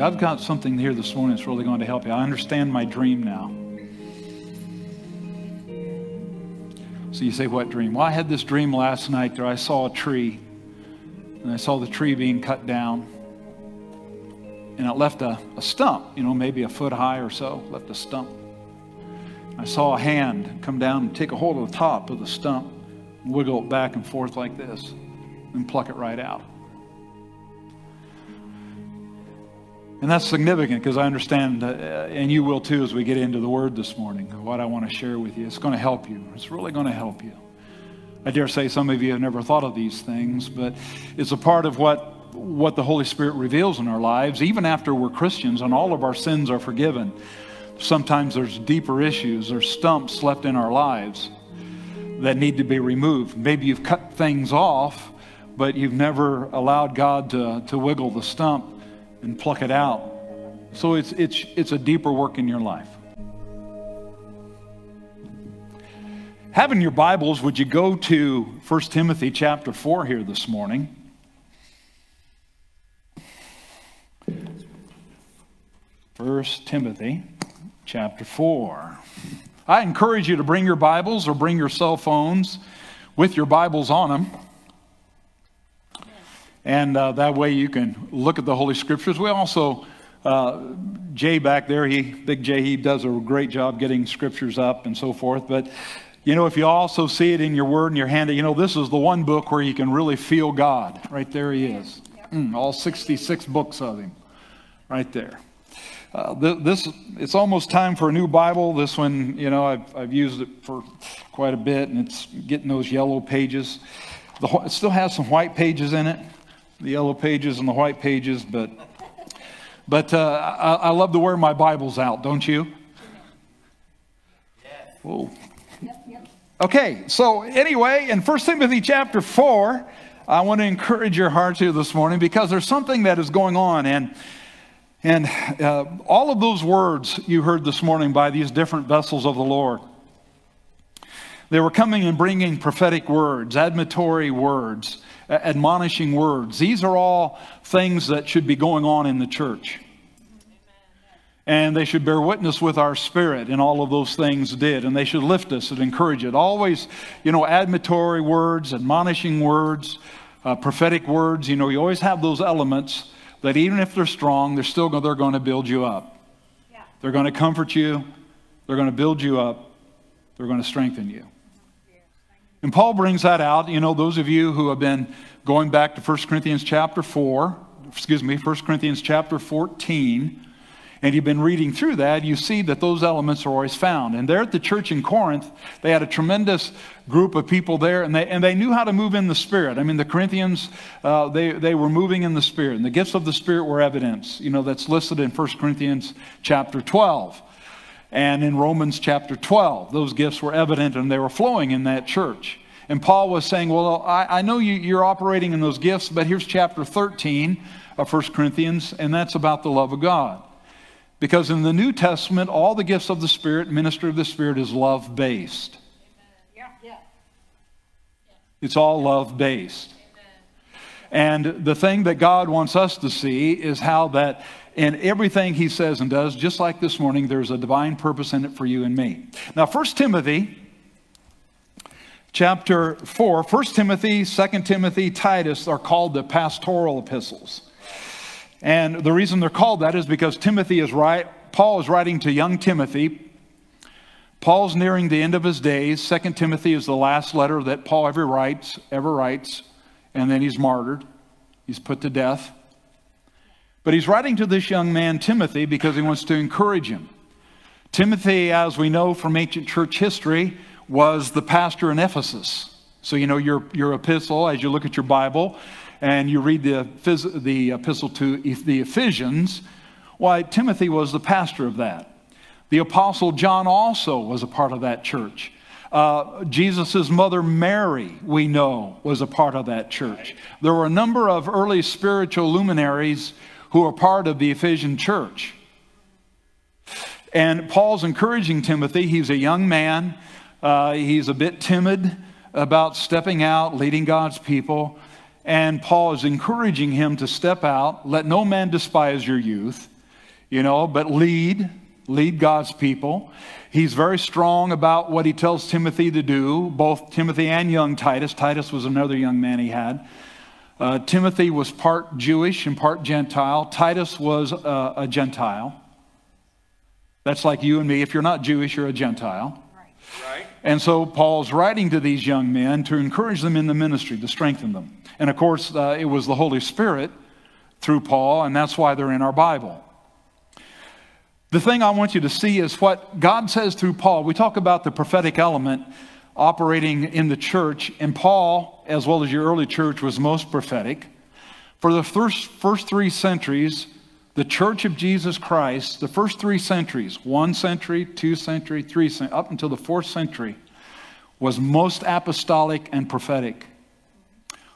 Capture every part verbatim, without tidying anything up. God's got something here this morning that's really going to help you. I understand my dream now. So you say, what dream? Well, I had this dream last night there. I saw a tree, and I saw the tree being cut down. And it left a, a stump, you know, maybe a foot high or so, left a stump. I saw a hand come down and take a hold of the top of the stump, and wiggle it back and forth like this, and pluck it right out. And that's significant, because I understand, uh, and you will too as we get into the Word this morning, what I want to share with you. It's going to help you. It's really going to help you. I dare say some of you have never thought of these things, but it's a part of what what the Holy Spirit reveals in our lives, even after we're Christians and all of our sins are forgiven. Sometimes there's deeper issues. There's stumps left in our lives that need to be removed. Maybe you've cut things off, but you've never allowed God to, to wiggle the stump and pluck it out. So it's, it's, it's a deeper work in your life. Having your Bibles, would you go to First Timothy chapter four here this morning? First Timothy chapter four. I encourage you to bring your Bibles or bring your cell phones with your Bibles on them. And uh, that way you can look at the Holy Scriptures. We also, uh, Jay back there, he, Big Jay, he does a great job getting Scriptures up and so forth. But, you know, if you also see it in your Word and your hand, you know, this is the one book where you can really feel God. Right there he is. Mm, all sixty-six books of him. Right there. Uh, th this, it's almost time for a new Bible. This one, you know, I've, I've used it for quite a bit, and it's getting those yellow pages. The, it still has some white pages in it. The yellow pages and the white pages, but but uh, I, I love to wear my Bibles out, don't you? Yes. Whoa. Yep, yep. Okay, so anyway, in First Timothy chapter four, I want to encourage your hearts here this morning, because there's something that is going on, and, and uh, all of those words you heard this morning by these different vessels of the Lord, they were coming and bringing prophetic words, admonitory words, admonishing words. These are all things that should be going on in the church. And they should bear witness with our spirit, and all of those things did. And they should lift us and encourage it. Always, you know, admonitory words, admonishing words, uh, prophetic words. You know, you always have those elements that even if they're strong, they're still they're going to build you up. Yeah. They're going to comfort you. They're going to build you up. They're going to strengthen you. And Paul brings that out. You know, those of you who have been going back to First Corinthians chapter four, excuse me, First Corinthians chapter fourteen, and you've been reading through that, you see that those elements are always found. And there at the church in Corinth, they had a tremendous group of people there, and they, and they knew how to move in the Spirit. I mean, the Corinthians, uh, they, they were moving in the Spirit, and the gifts of the Spirit were evidence, you know, that's listed in First Corinthians chapter twelve. And in Romans chapter twelve, those gifts were evident and they were flowing in that church. And Paul was saying, well, I, I know you, you're operating in those gifts, but here's chapter thirteen of First Corinthians, and that's about the love of God. Because in the New Testament, all the gifts of the Spirit, ministry of the Spirit, is love-based. Yeah. Yeah. It's all love-based. And the thing that God wants us to see is how that in everything he says and does, just like this morning, there's a divine purpose in it for you and me. Now, First Timothy chapter four, First Timothy, Second Timothy, Titus are called the pastoral epistles. And the reason they're called that is because Timothy is right, Paul is writing to young Timothy. Paul's nearing the end of his days. Second Timothy is the last letter that Paul ever writes, ever writes. And then he's martyred. He's put to death. But he's writing to this young man, Timothy, because he wants to encourage him. Timothy, as we know from ancient church history, was the pastor in Ephesus. So, you know, your, your epistle, as you look at your Bible, and you read the, the epistle to the Ephesians, why, Timothy was the pastor of that. The apostle John also was a part of that church. Uh, Jesus' mother Mary, we know, was a part of that church. There were a number of early spiritual luminaries who were part of the Ephesian church. And Paul's encouraging Timothy. He's a young man. Uh, he's a bit timid about stepping out, leading God's people. And Paul is encouraging him to step out, let no man despise your youth, you know, but lead, lead God's people. He's very strong about what he tells Timothy to do, both Timothy and young Titus. Titus was another young man he had. Uh, Timothy was part Jewish and part Gentile. Titus was uh, a Gentile. That's like you and me. If you're not Jewish, you're a Gentile. Right. And so Paul's writing to these young men to encourage them in the ministry, to strengthen them. And of course, uh, it was the Holy Spirit through Paul, and that's why they're in our Bible. The thing I want you to see is what God says through Paul. We talk about the prophetic element operating in the church, and Paul, as well as your early church, was most prophetic. For the first, first three centuries, the church of Jesus Christ, the first three centuries, one century, two century, three century, up until the fourth century, was most apostolic and prophetic.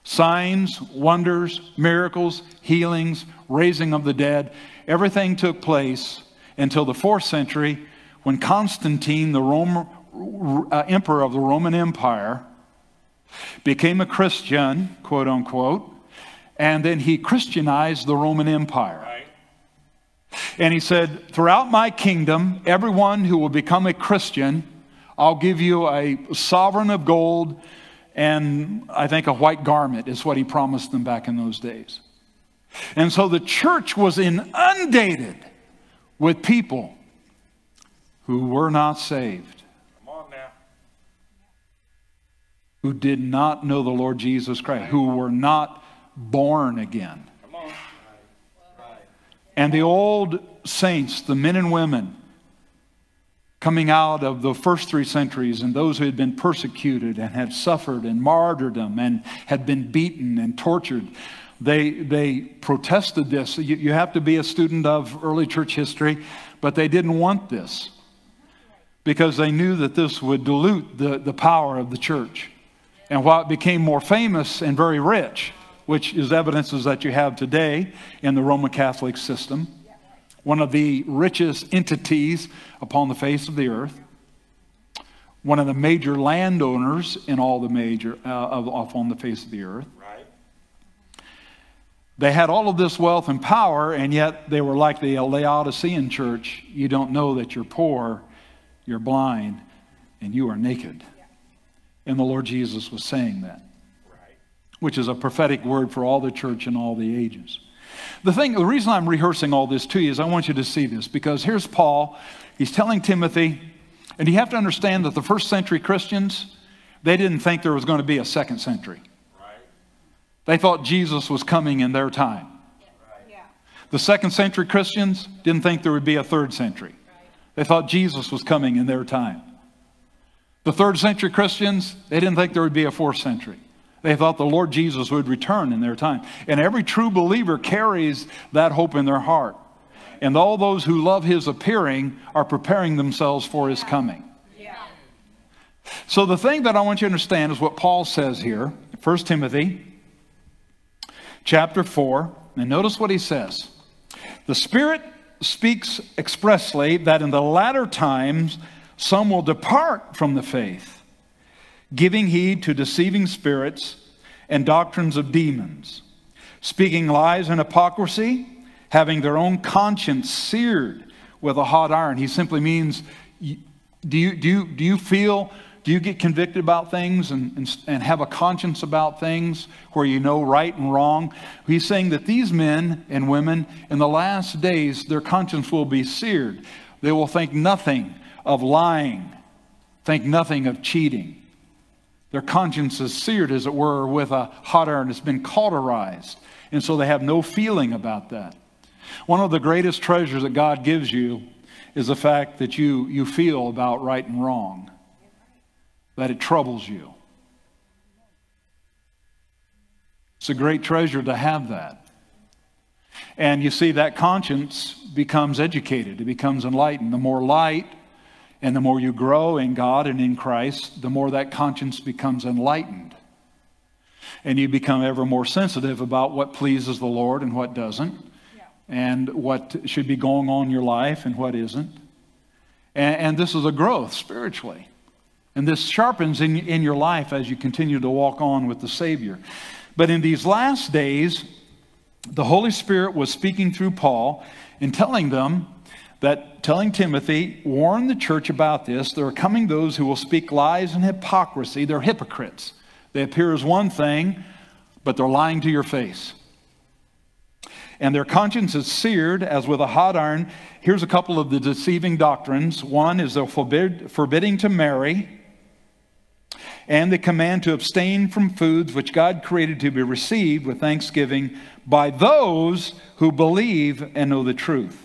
Signs, wonders, miracles, healings, raising of the dead, everything took place until the fourth century when Constantine, the Roman, uh, emperor of the Roman Empire, became a Christian, quote unquote, and then he Christianized the Roman Empire. Right. And he said, throughout my kingdom, everyone who will become a Christian, I'll give you a sovereign of gold and I think a white garment is what he promised them back in those days. And so the church was inundated with people who were not saved. Come on now. Who did not know the Lord Jesus Christ, who were not born again. Come on. And the old saints, the men and women coming out of the first three centuries and those who had been persecuted and had suffered and martyrdom and had been beaten and tortured, they, they protested this. You, you have to be a student of early church history, but they didn't want this because they knew that this would dilute the, the power of the church. And while it became more famous and very rich, which is evidences that you have today in the Roman Catholic system, one of the richest entities upon the face of the earth, one of the major landowners in all the major uh, of, upon the face of the earth. Right. They had all of this wealth and power, and yet they were like the Laodicean church. You don't know that you're poor, you're blind, and you are naked. And the Lord Jesus was saying that, which is a prophetic word for all the church in all the ages. The thing, the reason I'm rehearsing all this to you is I want you to see this, because here's Paul. He's telling Timothy, and you have to understand that the first century Christians, they didn't think there was going to be a second century. Right. They thought Jesus was coming in their time. Right. Yeah. The second century Christians didn't think there would be a third century. Right. They thought Jesus was coming in their time. The third century Christians, they didn't think there would be a fourth century. They thought the Lord Jesus would return in their time. And every true believer carries that hope in their heart. And all those who love his appearing are preparing themselves for his coming. Yeah. So the thing that I want you to understand is what Paul says here. First Timothy chapter four. And notice what he says. The Spirit speaks expressly that in the latter times some will depart from the faith, giving heed to deceiving spirits and doctrines of demons, speaking lies and hypocrisy, having their own conscience seared with a hot iron. He simply means, do you, do you, do you feel, do you get convicted about things and, and, and have a conscience about things where you know right and wrong? He's saying that these men and women in the last days, their conscience will be seared. They will think nothing of lying, think nothing of cheating. Their conscience is seared, as it were, with a hot iron. It's been cauterized. And so they have no feeling about that. One of the greatest treasures that God gives you is the fact that you, you feel about right and wrong, that it troubles you. It's a great treasure to have that. And you see, that conscience becomes educated. It becomes enlightened. The more light and the more you grow in God and in Christ, the more that conscience becomes enlightened. And you become ever more sensitive about what pleases the Lord and what doesn't. Yeah. And what should be going on in your life and what isn't. And, and this is a growth spiritually. And this sharpens in, in your life as you continue to walk on with the Savior. But in these last days, the Holy Spirit was speaking through Paul and telling them that, telling Timothy, warn the church about this. There are coming those who will speak lies and hypocrisy. They're hypocrites. They appear as one thing, but they're lying to your face. And their conscience is seared as with a hot iron. Here's a couple of the deceiving doctrines. One is they're forbid, forbidding to marry. And the command to abstain from foods which God created to be received with thanksgiving by those who believe and know the truth.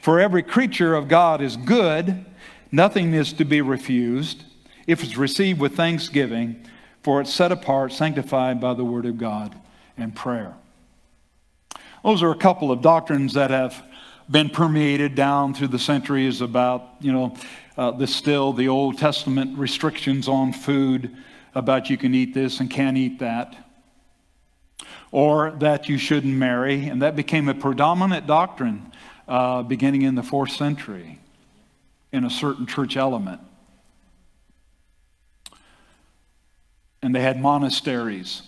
For every creature of God is good. Nothing is to be refused if it's received with thanksgiving. For it's set apart, sanctified by the word of God and prayer. Those are a couple of doctrines that have been permeated down through the centuries about, you know, uh, the still the Old Testament restrictions on food, about you can eat this and can't eat that, or that you shouldn't marry. And that became a predominant doctrine uh, beginning in the fourth century in a certain church element. And they had monasteries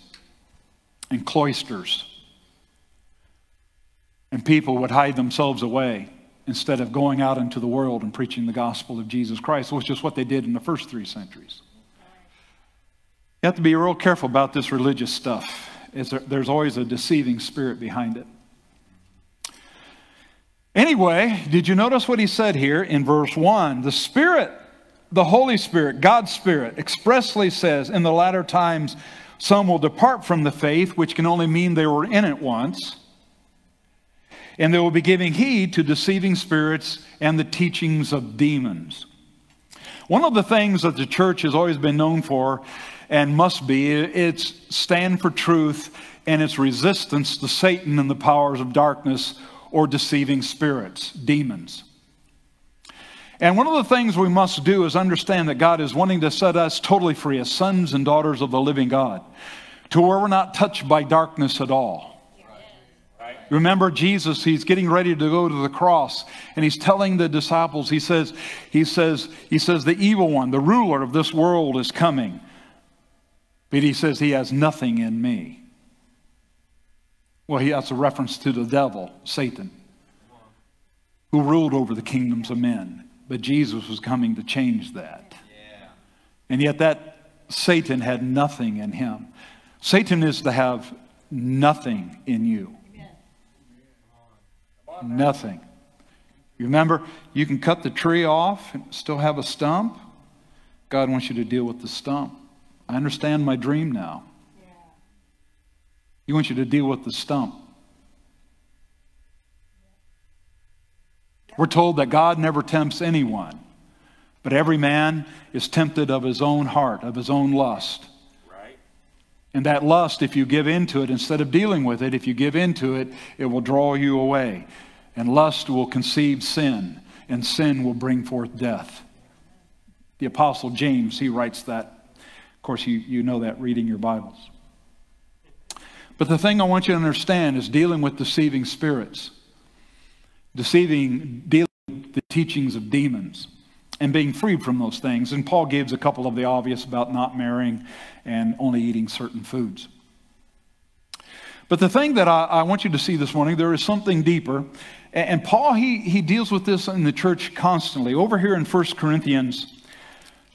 and cloisters. And people would hide themselves away instead of going out into the world and preaching the gospel of Jesus Christ, which is what they did in the first three centuries. You have to be real careful about this religious stuff. There's always a deceiving spirit behind it. Anyway, did you notice what he said here in verse one? The Spirit, the Holy Spirit, God's Spirit, expressly says, in the latter times, some will depart from the faith, which can only mean they were in it once. And they will be giving heed to deceiving spirits and the teachings of demons. One of the things that the church has always been known for, and must be, it's stand for truth and its resistance to Satan and the powers of darkness or deceiving spirits, demons. And one of the things we must do is understand that God is wanting to set us totally free as sons and daughters of the living God, to where we're not touched by darkness at all. Remember Jesus, he's getting ready to go to the cross, and he's telling the disciples, he says, he says, he says, the evil one, the ruler of this world is coming. But he says, he has nothing in me. Well, he, that's a reference to the devil, Satan, who ruled over the kingdoms of men. But Jesus was coming to change that. Yeah. And yet that Satan had nothing in him. Satan is to have nothing in you. Nothing. You remember, you can cut the tree off and still have a stump. God wants you to deal with the stump. I understand my dream now. Yeah. He wants you to deal with the stump. Yeah. We're told that God never tempts anyone, but every man is tempted of his own heart, of his own lust. Right. And that lust, if you give into it, instead of dealing with it, if you give into it, it will draw you away. And lust will conceive sin, and sin will bring forth death. The Apostle James, he writes that. Of course, you, you know that reading your Bibles. But the thing I want you to understand is dealing with deceiving spirits, deceiving, dealing with the teachings of demons, and being freed from those things. And Paul gives a couple of the obvious about not marrying and only eating certain foods. But the thing that I, I want you to see this morning, there is something deeper. And Paul, he, he deals with this in the church constantly. Over here in First Corinthians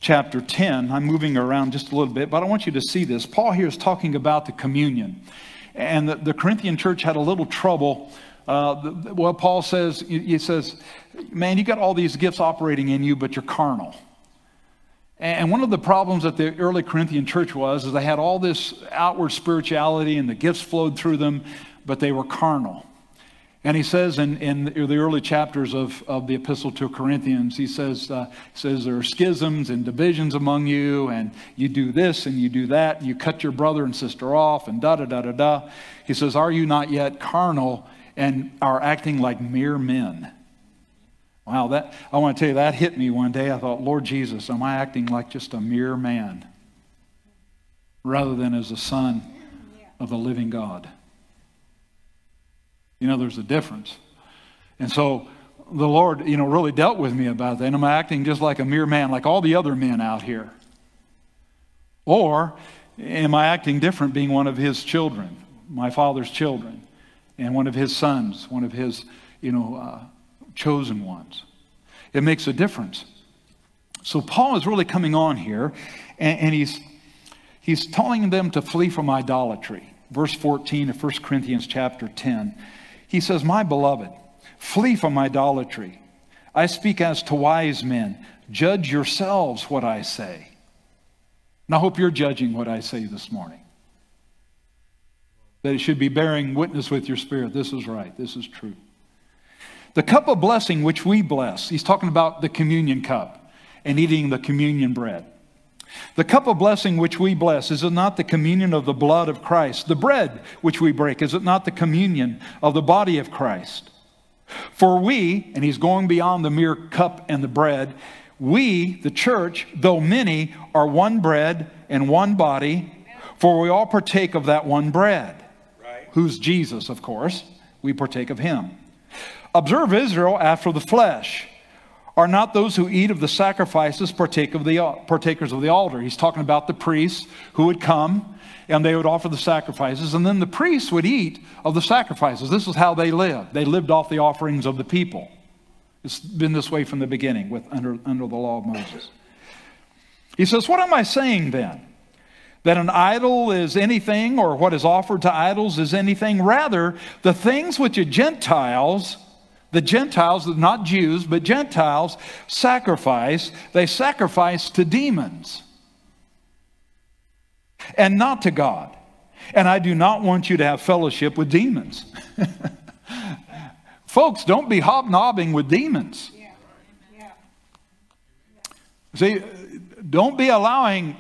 chapter ten, I'm moving around just a little bit, but I want you to see this. Paul here is talking about the communion. And the, the Corinthian church had a little trouble. Uh, well, Paul says, he says, man, you got all these gifts operating in you, but you're carnal. And one of the problems that the early Corinthian church was, is they had all this outward spirituality and the gifts flowed through them, but they were carnal. And he says in, in the early chapters of, of the epistle to Corinthians, he says, uh, he says there are schisms and divisions among you, and you do this and you do that, and you cut your brother and sister off, and da-da-da-da-da. He says, are you not yet carnal and are acting like mere men? Wow, that, I want to tell you, that hit me one day. I thought, Lord Jesus, am I acting like just a mere man rather than as a son of the living God? You know, there's a difference. And so the Lord, you know, really dealt with me about that. And am I acting just like a mere man, like all the other men out here? Or am I acting different being one of his children, my father's children, and one of his sons, one of his, you know, uh, chosen ones? It makes a difference. So Paul is really coming on here, and, and he's, he's telling them to flee from idolatry. Verse fourteen of First Corinthians chapter ten. He says, "My beloved, flee from idolatry. I speak as to wise men. Judge yourselves what I say." And I hope you're judging what I say this morning. That it should be bearing witness with your spirit. This is right. This is true. The cup of blessing which we bless. He's talking about the communion cup and eating the communion bread. The cup of blessing which we bless, is it not the communion of the blood of Christ? The bread which we break, is it not the communion of the body of Christ? For we, and he's going beyond the mere cup and the bread, we, the church, though many, are one bread and one body, for we all partake of that one bread. Right. Who's Jesus, of course. We partake of him. Observe Israel after the flesh. Are not those who eat of the sacrifices partake of the, partakers of the altar? He's talking about the priests who would come and they would offer the sacrifices. And then the priests would eat of the sacrifices. This is how they lived. They lived off the offerings of the people. It's been this way from the beginning with under, under the law of Moses. He says, what am I saying then? That an idol is anything, or what is offered to idols is anything? Rather, the things which the Gentiles... The Gentiles, not Jews, but Gentiles, sacrifice. They sacrifice to demons and not to God. And I do not want you to have fellowship with demons. Folks, don't be hobnobbing with demons. Yeah. Yeah. See, don't be allowing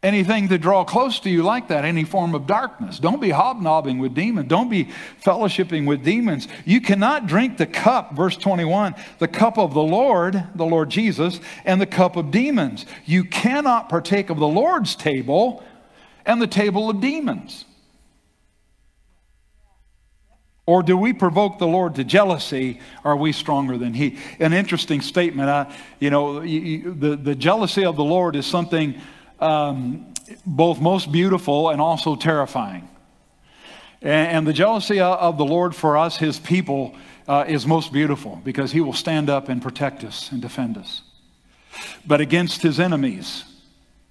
anything to draw close to you like that, any form of darkness. Don't be hobnobbing with demons. Don't be fellowshipping with demons. You cannot drink the cup, verse twenty-one, the cup of the Lord, the Lord Jesus, and the cup of demons. You cannot partake of the Lord's table and the table of demons. Or do we provoke the Lord to jealousy? Are we stronger than he? An interesting statement. I, you know, the, the jealousy of the Lord is something... Um, both most beautiful and also terrifying. And, and the jealousy of the Lord for us, his people, uh, is most beautiful, because he will stand up and protect us and defend us. But against his enemies,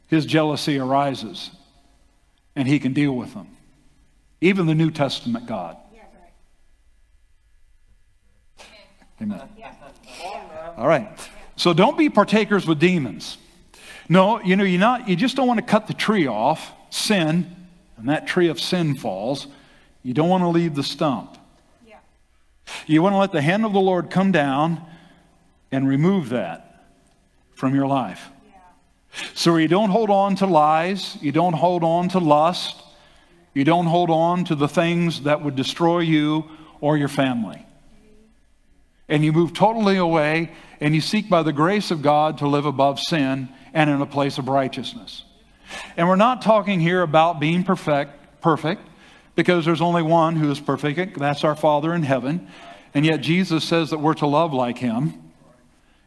his jealousy arises, and he can deal with them. Even the New Testament God. Yeah, right. Amen. Amen. Yeah. All right. Yeah. So don't be partakers with demons. No, you know, you're not, you just don't want to cut the tree off, sin, and that tree of sin falls. You don't want to leave the stump. Yeah. You want to let the hand of the Lord come down and remove that from your life. Yeah. So you don't hold on to lies. You don't hold on to lust. You don't hold on to the things that would destroy you or your family. And you move totally away, and you seek by the grace of God to live above sin and in a place of righteousness. And we're not talking here about being perfect, perfect, because there's only one who is perfect. That's our Father in heaven. And yet Jesus says that we're to love like him.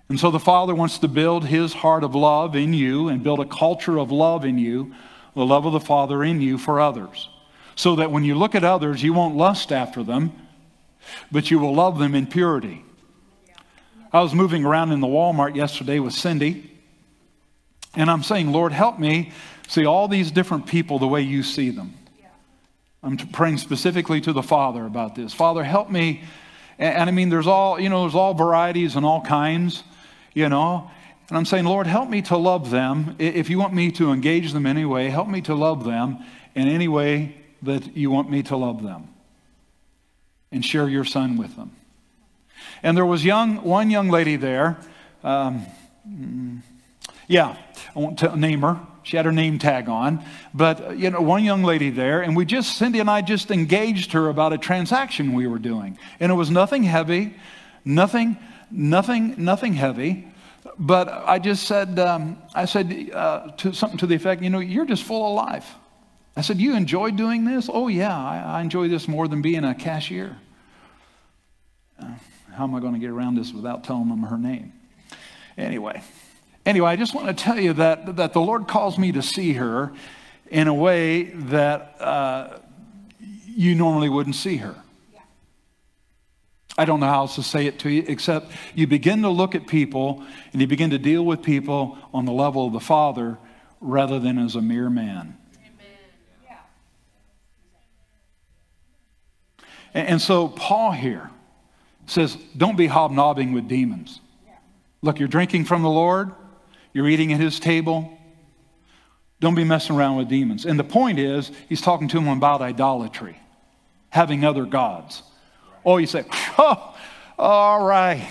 And so the Father wants to build his heart of love in you and build a culture of love in you, the love of the Father in you for others. So that when you look at others, you won't lust after them, but you will love them in purity. I was moving around in the Walmart yesterday with Cindy, and I'm saying, Lord, help me see all these different people the way you see them. Yeah. I'm praying specifically to the Father about this. Father, help me. And, and I mean, there's all, you know, there's all varieties and all kinds, you know. And I'm saying, Lord, help me to love them. If you want me to engage them anyway, help me to love them in any way that you want me to love them. And share your son with them. And there was young, one young lady there. Um, yeah, I won't name her. She had her name tag on. But, you know, one young lady there. And we just, Cindy and I just engaged her about a transaction we were doing. And it was nothing heavy, nothing, nothing, nothing heavy. But I just said, um, I said uh, to something to the effect, you know, you're just full of life. I said, you enjoy doing this? Oh, yeah, I, I enjoy this more than being a cashier. Uh, how am I going to get around this without telling them her name? Anyway, anyway, I just want to tell you that, that the Lord calls me to see her in a way that uh, you normally wouldn't see her. Yeah. I don't know how else to say it to you, except you begin to look at people and you begin to deal with people on the level of the Father rather than as a mere man. Amen. Yeah. And, and so Paul here says, don't be hobnobbing with demons. Yeah. Look, you're drinking from the Lord. You're eating at his table. Don't be messing around with demons. And the point is, he's talking to them about idolatry, having other gods. Oh, you say, oh, all right.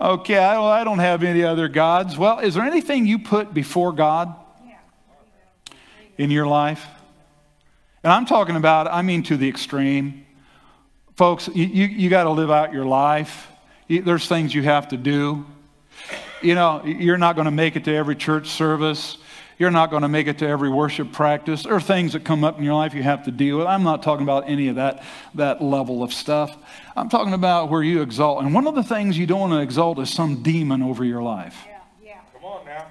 Okay, I don't have any other gods. Well, is there anything you put before God in your life? And I'm talking about, I mean, to the extreme. Folks, you, you, you got to live out your life. There's things you have to do. You know, you're not going to make it to every church service. You're not going to make it to every worship practice. There are things that come up in your life you have to deal with. I'm not talking about any of that, that level of stuff. I'm talking about where you exalt. And one of the things you don't want to exalt is some demon over your life. Yeah, yeah. Come on now.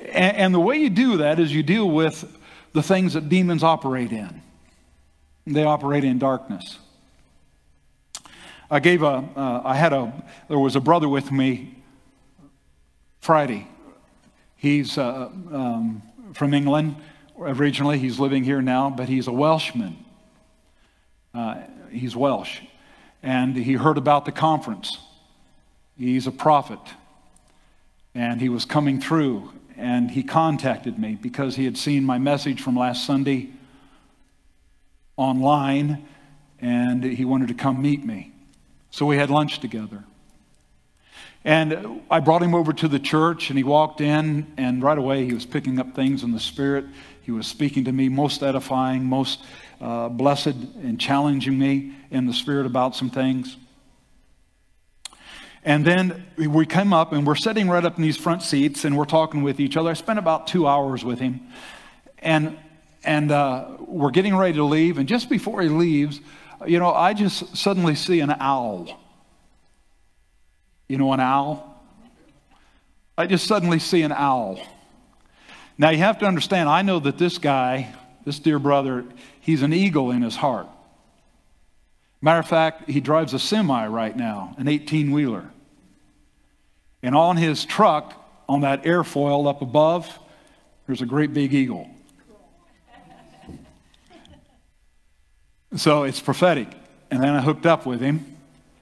And, and the way you do that is you deal with the things that demons operate in. They operate in darkness. I gave a, uh, I had a, there was a brother with me Friday. He's uh, um, from England originally. He's living here now, but he's a Welshman. Uh, he's Welsh. And he heard about the conference. He's a prophet. And he was coming through, and he contacted me because he had seen my message from last Sunday online, and he wanted to come meet me. So we had lunch together. And I brought him over to the church, and he walked in, and right away he was picking up things in the Spirit. He was speaking to me, most edifying, most uh, blessed, and challenging me in the Spirit about some things. And then we come up, and we're sitting right up in these front seats, and we're talking with each other. I spent about two hours with him. And, and uh, we're getting ready to leave, and just before he leaves, you know, I just suddenly see an owl. You know an owl? I just suddenly see an owl. Now, you have to understand, I know that this guy, this dear brother, he's an eagle in his heart. Matter of fact, he drives a semi right now, an eighteen-wheeler. And on his truck, on that airfoil up above, there's a great big eagle. So it's prophetic. And then I hooked up with him.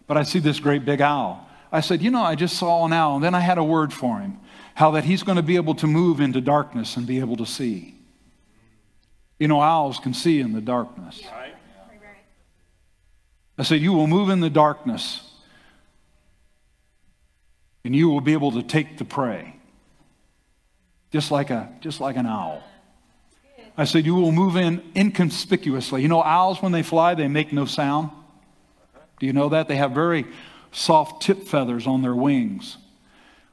But I see this great big owl. I said, you know, I just saw an owl. And then I had a word for him. How that he's going to be able to move into darkness and be able to see. You know, owls can see in the darkness. Right. I said, you will move in the darkness. And you will be able to take the prey. Just like, a, just like an owl. I said, you will move in inconspicuously. You know, owls, when they fly, they make no sound. Do you know that? They have very soft tip feathers on their wings.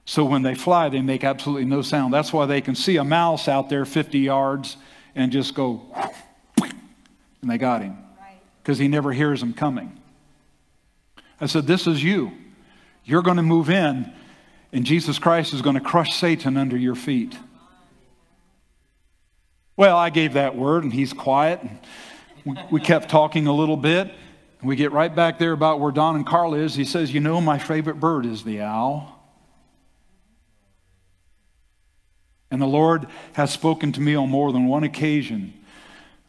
So when they fly, they make absolutely no sound. That's why they can see a mouse out there fifty yards and just go, and they got him. Because he never hears them coming. I said, this is you. You're going to move in, and Jesus Christ is going to crush Satan under your feet. Well, I gave that word, and he's quiet. And we kept talking a little bit. And we get right back there about where Don and Carl is. He says, you know, my favorite bird is the owl. And the Lord has spoken to me on more than one occasion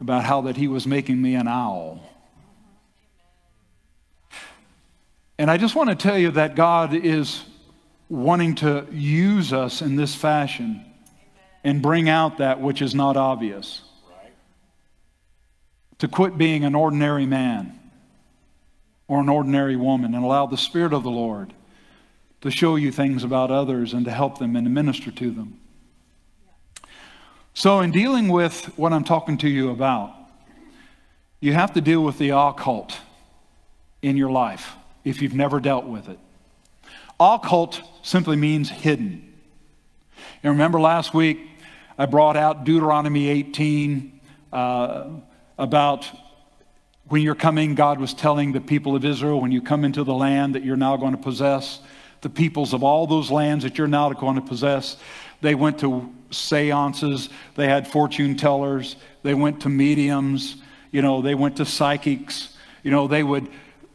about how that he was making me an owl. And I just want to tell you that God is wanting to use us in this fashion. And bring out that which is not obvious. Right. To quit being an ordinary man. Or an ordinary woman. And allow the Spirit of the Lord. To show you things about others. And to help them and to minister to them. Yeah. So in dealing with what I'm talking to you about. You have to deal with the occult. In your life. If you've never dealt with it. Occult simply means hidden. And remember last week. I brought out Deuteronomy eighteen uh, about when you're coming, God was telling the people of Israel, when you come into the land that you're now going to possess, the peoples of all those lands that you're now going to possess, They went to seances. They had fortune tellers. They went to mediums. You know, they went to psychics. You know, they would,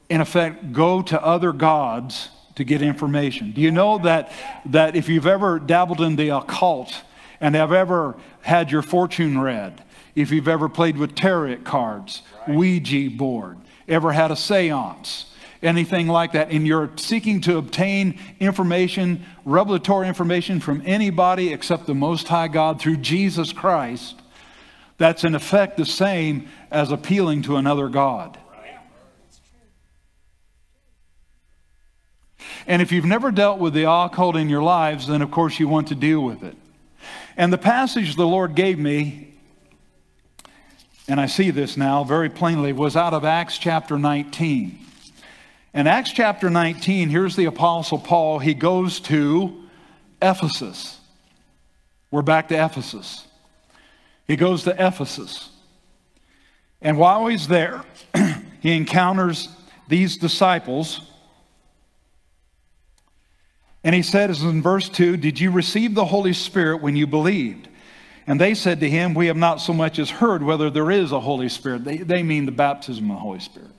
in effect, go to other gods to get information. Do you know that, that if you've ever dabbled in the occult and have ever had your fortune read, if you've ever played with tarot cards, Ouija board, ever had a seance, anything like that, and you're seeking to obtain information, revelatory information from anybody except the Most High God through Jesus Christ, that's in effect the same as appealing to another God. And if you've never dealt with the occult in your lives, then of course you want to deal with it. And the passage the Lord gave me, and I see this now very plainly, was out of Acts chapter nineteen. In Acts chapter nineteen, here's the Apostle Paul. He goes to Ephesus. We're back to Ephesus. He goes to Ephesus. And while he's there, he encounters these disciples. And he says in verse two, "Did you receive the Holy Spirit when you believed?" And they said to him, "We have not so much as heard whether there is a Holy Spirit." They, they mean the baptism of the Holy Spirit.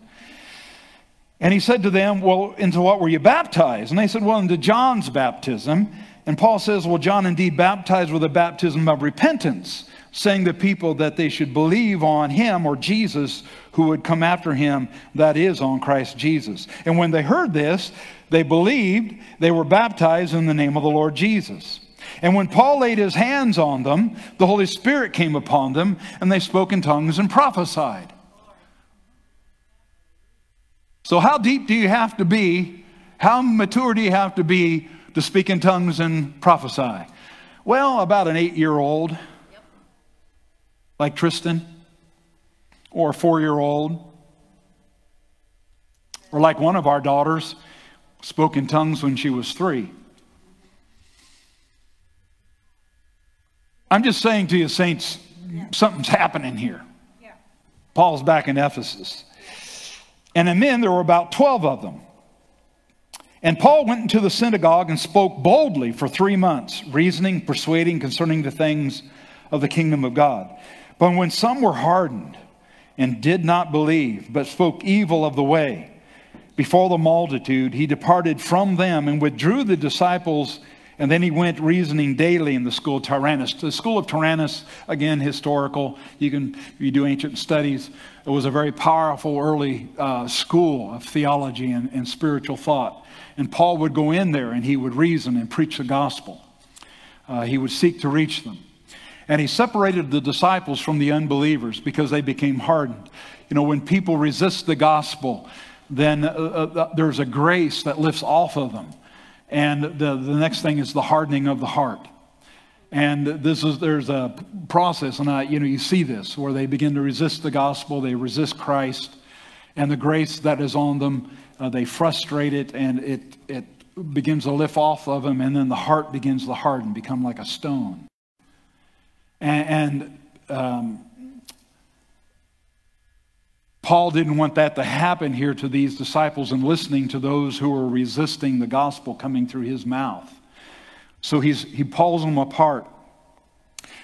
And he said to them, "Well, into what were you baptized?" And they said, "Well, into John's baptism." And Paul says, "Well, John indeed baptized with a baptism of repentance, saying to people that they should believe on him," or Jesus, "who would come after him, that is, on Christ Jesus." And when they heard this, they believed, they were baptized in the name of the Lord Jesus. And when Paul laid his hands on them, the Holy Spirit came upon them, and they spoke in tongues and prophesied. So how deep do you have to be? How mature do you have to be to speak in tongues and prophesy? Well, about an eight-year-old, like Tristan, or a four-year-old, or like one of our daughters, spoke in tongues when she was three. I'm just saying to you, saints, something's happening here. Paul's back in Ephesus. And the men, there were about twelve of them. And Paul went into the synagogue and spoke boldly for three months, reasoning, persuading concerning the things of the kingdom of God. But when some were hardened and did not believe, but spoke evil of the way before the multitude, he departed from them and withdrew the disciples. And then he went reasoning daily in the school of Tyrannus. The school of Tyrannus, again, historical. You can, if you do ancient studies, it was a very powerful early uh, school of theology and, and spiritual thought. And Paul would go in there and he would reason and preach the gospel. Uh, he would seek to reach them. And he separated the disciples from the unbelievers because they became hardened. You know, when people resist the gospel, then uh, uh, there's a grace that lifts off of them. And the, the next thing is the hardening of the heart. And this is, there's a process, and I, you know, you see this, where they begin to resist the gospel, they resist Christ, and the grace that is on them, uh, they frustrate it, and it, it begins to lift off of them, and then the heart begins to harden, become like a stone. And, and um, Paul didn't want that to happen here to these disciples and listening to those who were resisting the gospel coming through his mouth. So he's, he pulls them apart.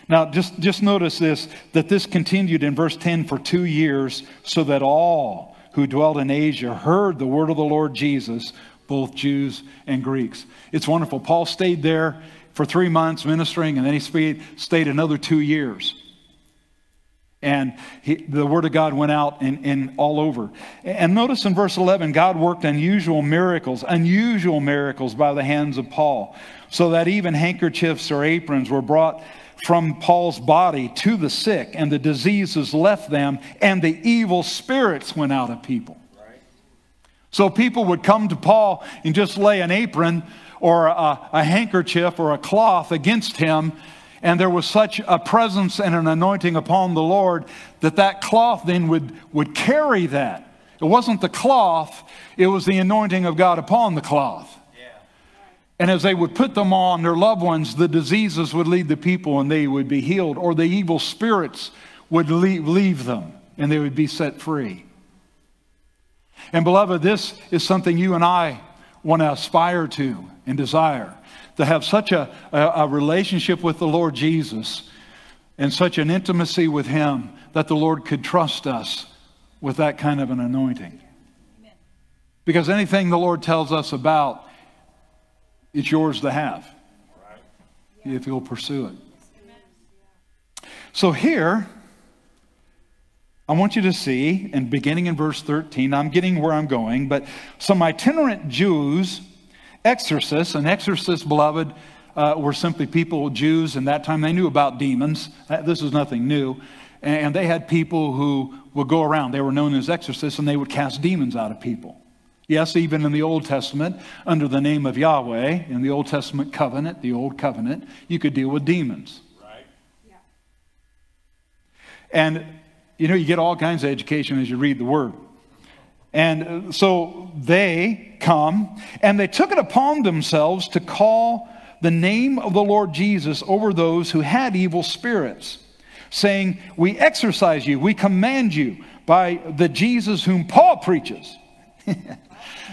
Now, just, just notice this, that this continued in verse ten for two years, so that all who dwelt in Asia heard the word of the Lord Jesus, both Jews and Greeks. It's wonderful. Paul stayed there for three months ministering, and then he stayed another two years. And he, the word of God went out and, and all over. And notice in verse eleven, God worked unusual miracles, unusual miracles by the hands of Paul, so that even handkerchiefs or aprons were brought from Paul's body to the sick, and the diseases left them, and the evil spirits went out of people. Right. So people would come to Paul and just lay an apron or a, a handkerchief or a cloth against him, and there was such a presence and an anointing upon the Lord that that cloth then would, would carry that. It wasn't the cloth, it was the anointing of God upon the cloth. Yeah. And as they would put them on their loved ones, the diseases would leave the people and they would be healed, or the evil spirits would leave, leave them and they would be set free. And beloved, this is something you and I want to aspire to. and desire to have such a, a, a relationship with the Lord Jesus and such an intimacy with Him that the Lord could trust us with that kind of an anointing. Amen. Because anything the Lord tells us about, it's yours to have, right, if you'll pursue it. Yes. So here, I want you to see, and beginning in verse thirteen, I'm getting where I'm going, but some itinerant Jews, exorcists, and exorcists, beloved, uh, were simply people, Jews, in that time they knew about demons. This is nothing new. And they had people who would go around. They were known as exorcists, and they would cast demons out of people. Yes, even in the Old Testament, under the name of Yahweh, in the Old Testament covenant, the Old Covenant, you could deal with demons. Right. Yeah. And, you know, you get all kinds of education as you read the Word. And so they come, and they took it upon themselves to call the name of the Lord Jesus over those who had evil spirits, saying, "We exorcise you, we command you by the Jesus whom Paul preaches."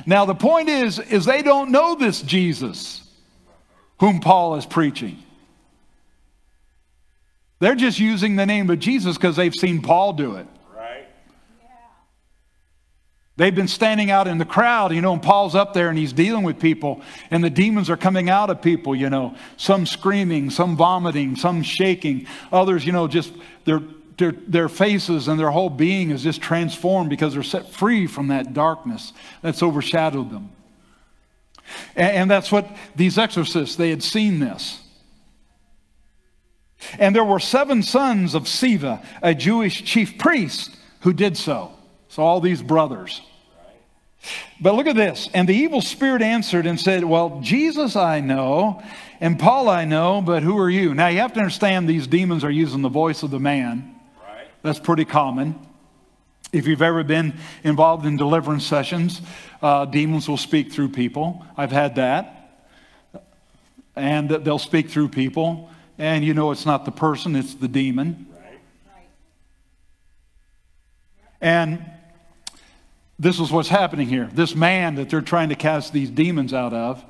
Now the point is, is they don't know this Jesus whom Paul is preaching. They're just using the name of Jesus because they've seen Paul do it. Right. Yeah. They've been standing out in the crowd, you know, and Paul's up there and he's dealing with people, and the demons are coming out of people, you know, some screaming, some vomiting, some shaking, others, you know, just they're Their, their faces and their whole being is just transformed because they're set free from that darkness that's overshadowed them. And, and that's what these exorcists, they had seen this. And there were seven sons of Sceva, a Jewish chief priest, who did so. So all these brothers. But look at this. And the evil spirit answered and said, "Well, Jesus I know, and Paul I know, but who are you?" Now you have to understand these demons are using the voice of the man. That's pretty common. If you've ever been involved in deliverance sessions, uh, demons will speak through people. I've had that. And they'll speak through people. And you know it's not the person, it's the demon. Right. Right. And this is what's happening here. This man that they're trying to cast these demons out of,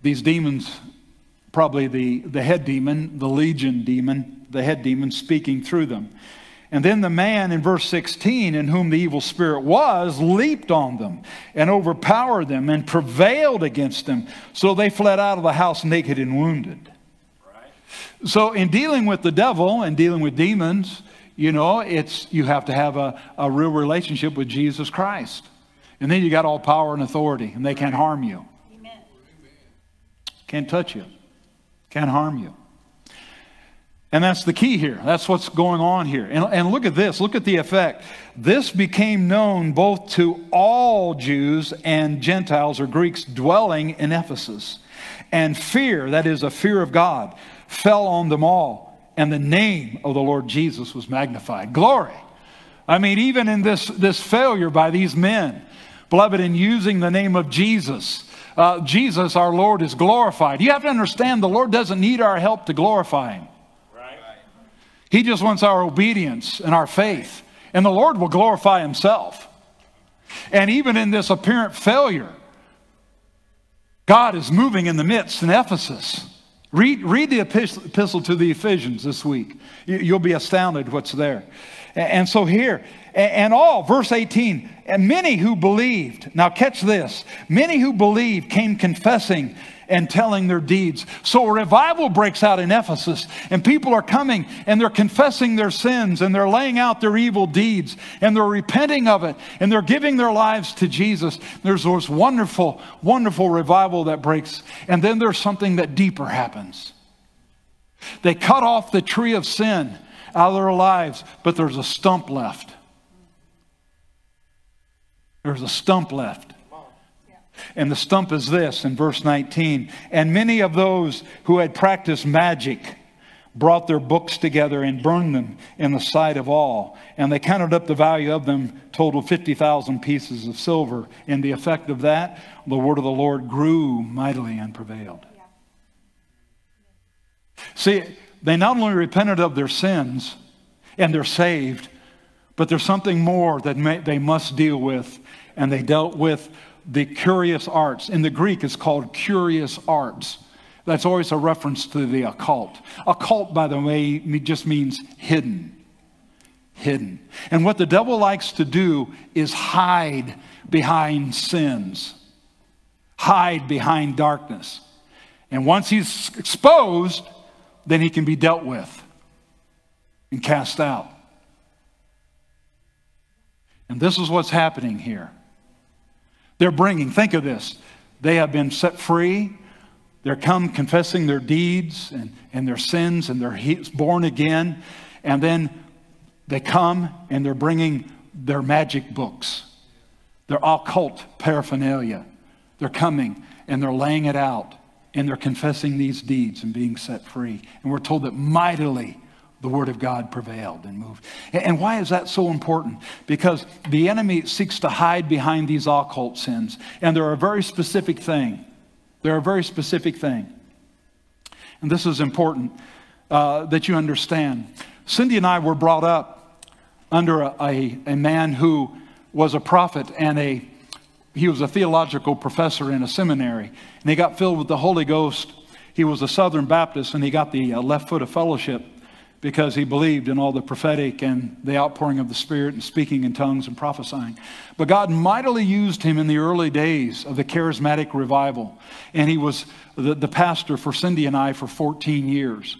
these demons, probably the, the head demon, the legion demon, the head demon speaking through them. And then the man in verse sixteen, in whom the evil spirit was, leaped on them and overpowered them and prevailed against them. So they fled out of the house naked and wounded. Right. So in dealing with the devil and dealing with demons, you know, it's you have to have a, a real relationship with Jesus Christ. And then you got all power and authority, and they can't harm you. Amen. Can't touch you. Can't harm you. And that's the key here. That's what's going on here. And, and look at this. Look at the effect. This became known both to all Jews and Gentiles or Greeks dwelling in Ephesus. And fear, that is a fear of God, fell on them all. And the name of the Lord Jesus was magnified. Glory. I mean, even in this, this failure by these men, beloved, in using the name of Jesus, uh, Jesus, our Lord, is glorified. You have to understand the Lord doesn't need our help to glorify Him. He just wants our obedience and our faith. And the Lord will glorify Himself. And even in this apparent failure, God is moving in the midst in Ephesus. Read, read the epistle to the Ephesians this week. You'll be astounded what's there. And so here, and all, verse eighteen, and many who believed, now catch this, many who believed came confessing and telling their deeds. So a revival breaks out in Ephesus, and people are coming, and they're confessing their sins, and they're laying out their evil deeds, and they're repenting of it, and they're giving their lives to Jesus. There's this wonderful, wonderful revival that breaks, and then there's something that deeper happens. They cut off the tree of sin out of their lives, but there's a stump left. There's a stump left. And the stump is this in verse nineteen. And many of those who had practiced magic brought their books together and burned them in the sight of all. And they counted up the value of them, total fifty thousand pieces of silver. And the effect of that, the word of the Lord grew mightily and prevailed. See, they not only repented of their sins and they're saved, but there's something more that may, they must deal with. And they dealt with the curious arts. In the Greek, it's called curious arts. That's always a reference to the occult. Occult, by the way, just means hidden. Hidden. And what the devil likes to do is hide behind sins. Hide behind darkness. And once he's exposed, then he can be dealt with and cast out. And this is what's happening here. They're bringing, think of this, they have been set free. They're come confessing their deeds and, and their sins, and they're born again. And then they come and they're bringing their magic books, their occult paraphernalia. They're coming and they're laying it out and they're confessing these deeds and being set free. And we're told that mightily the word of God prevailed and moved. And why is that so important? Because the enemy seeks to hide behind these occult sins. And they're a very specific thing. They're a very specific thing. And this is important uh, that you understand. Cindy and I were brought up under a, a, a man who was a prophet and a He was a theological professor in a seminary, and he got filled with the Holy Ghost. He was a Southern Baptist, and he got the left foot of fellowship because he believed in all the prophetic and the outpouring of the Spirit and speaking in tongues and prophesying. But God mightily used him in the early days of the charismatic revival, and he was the, the pastor for Cindy and I for fourteen years.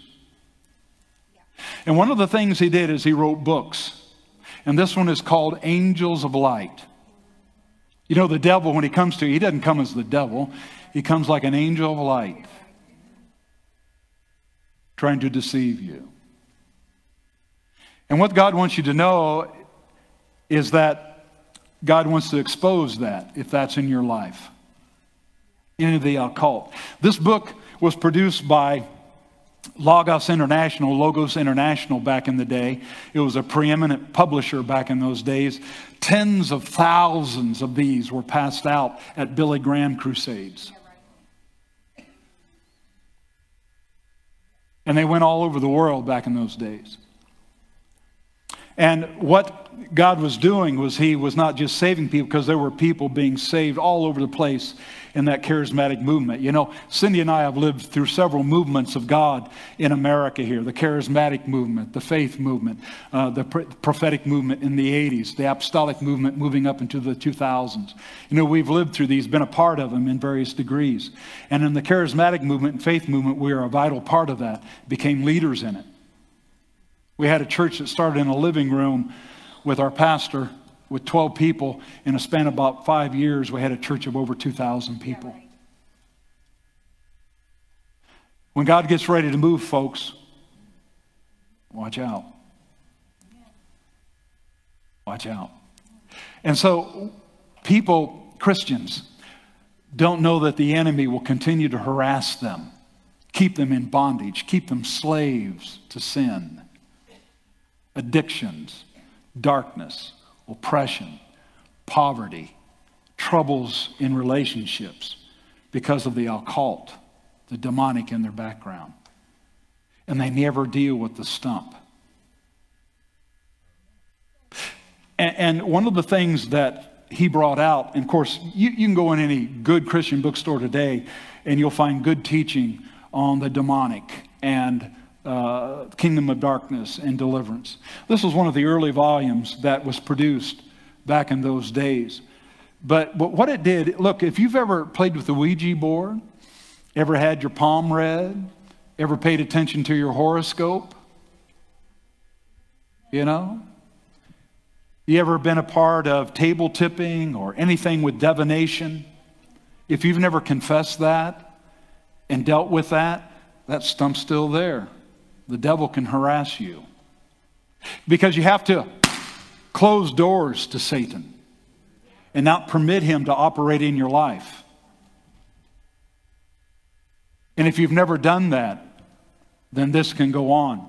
And one of the things he did is he wrote books, and this one is called Angels of Light. You know, the devil, when he comes to you, he doesn't come as the devil. He comes like an angel of light, trying to deceive you. And what God wants you to know is that God wants to expose that, if that's in your life, into the occult. This book was produced by Logos International, Logos International back in the day. It was a preeminent publisher back in those days. Tens of thousands of these were passed out at Billy Graham crusades. And they went all over the world back in those days. And what God was doing was he was not just saving people, because there were people being saved all over the place in that charismatic movement. You know, Cindy and I have lived through several movements of God in America here. The charismatic movement, the faith movement, uh, the pr prophetic movement in the eighties, the apostolic movement moving up into the two thousands. You know, we've lived through these, been a part of them in various degrees. And in the charismatic movement and faith movement, we are a vital part of that, became leaders in it. We had a church that started in a living room with our pastor, with twelve people. In a span of about five years, we had a church of over two thousand people. Yeah, right. When God gets ready to move, folks, watch out. Watch out. And so people, Christians, don't know that the enemy will continue to harass them, keep them in bondage, keep them slaves to sin. Addictions, darkness, oppression, poverty, troubles in relationships because of the occult, the demonic in their background. And they never deal with the stump. And, and one of the things that he brought out, and of course, you, you can go in any good Christian bookstore today and you'll find good teaching on the demonic and Uh, Kingdom of Darkness and Deliverance. This was one of the early volumes that was produced back in those days. But, but what it did, look, if you've ever played with the Ouija board, ever had your palm read, ever paid attention to your horoscope, you know, you ever been a part of table tipping or anything with divination, if you've never confessed that and dealt with that, that stump's still there. The devil can harass you because you have to close doors to Satan and not permit him to operate in your life. And if you've never done that, then this can go on.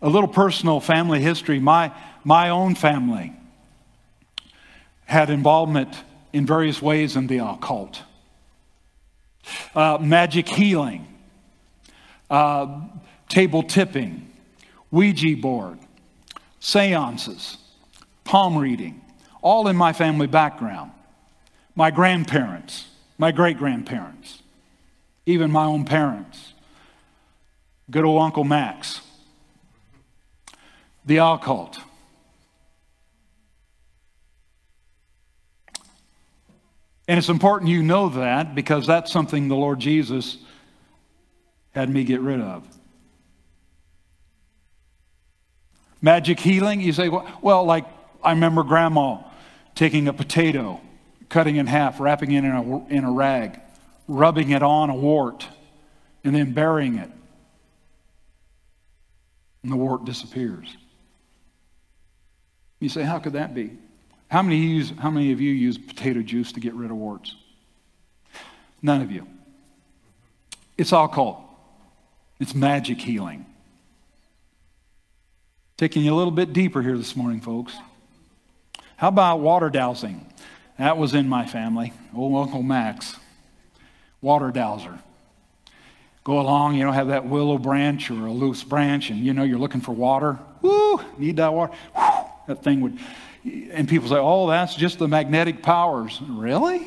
A little personal family history. My, my own family had involvement in various ways in the occult. Uh, magic healing. Uh, Table tipping, Ouija board, seances, palm reading, all in my family background. my grandparents, my great-grandparents, even my own parents, good old Uncle Max, the occult. And it's important you know that, because that's something the Lord Jesus had me get rid of. Magic healing, you say, well, like I remember Grandma taking a potato, cutting it in half, wrapping it in a, in a rag, rubbing it on a wart, and then burying it. And the wart disappears. You say, how could that be? How many, use, how many of you use potato juice to get rid of warts? None of you. It's occult. It's magic healing. Taking you a little bit deeper here this morning, folks. How about water dowsing? That was in my family. Old Uncle Max. Water dowser. Go along, you know, have that willow branch or a loose branch, and you know you're looking for water. Woo! Need that water. Woo, that thing would... And people say, oh, that's just the magnetic powers. Really?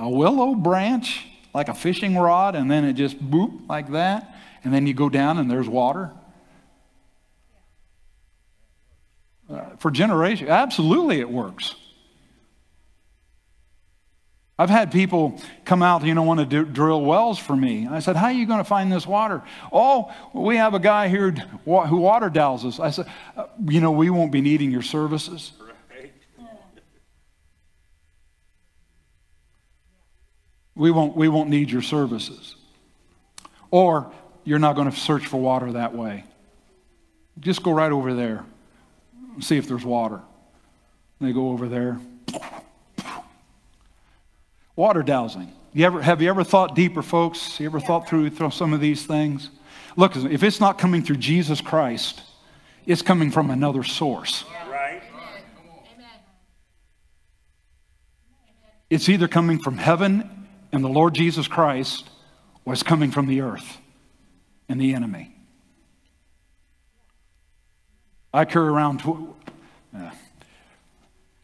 A willow branch, like a fishing rod, and then it just boop, like that. And then you go down and there's water. Uh, for generations, absolutely it works. I've had people come out, you know, want to do, drill wells for me. And I said, how are you going to find this water? Oh, we have a guy here who water dowses. I said, you know, we won't be needing your services. We won't, we won't need your services. Or you're not going to search for water that way. Just go right over there and see if there's water. And they go over there. Water dowsing. You ever, have you ever thought deeper, folks? You ever thought through, through some of these things? Look, if it's not coming through Jesus Christ, it's coming from another source. Right. It's either coming from heaven and the Lord Jesus Christ, or it's coming from the earth and the enemy. I carry around uh,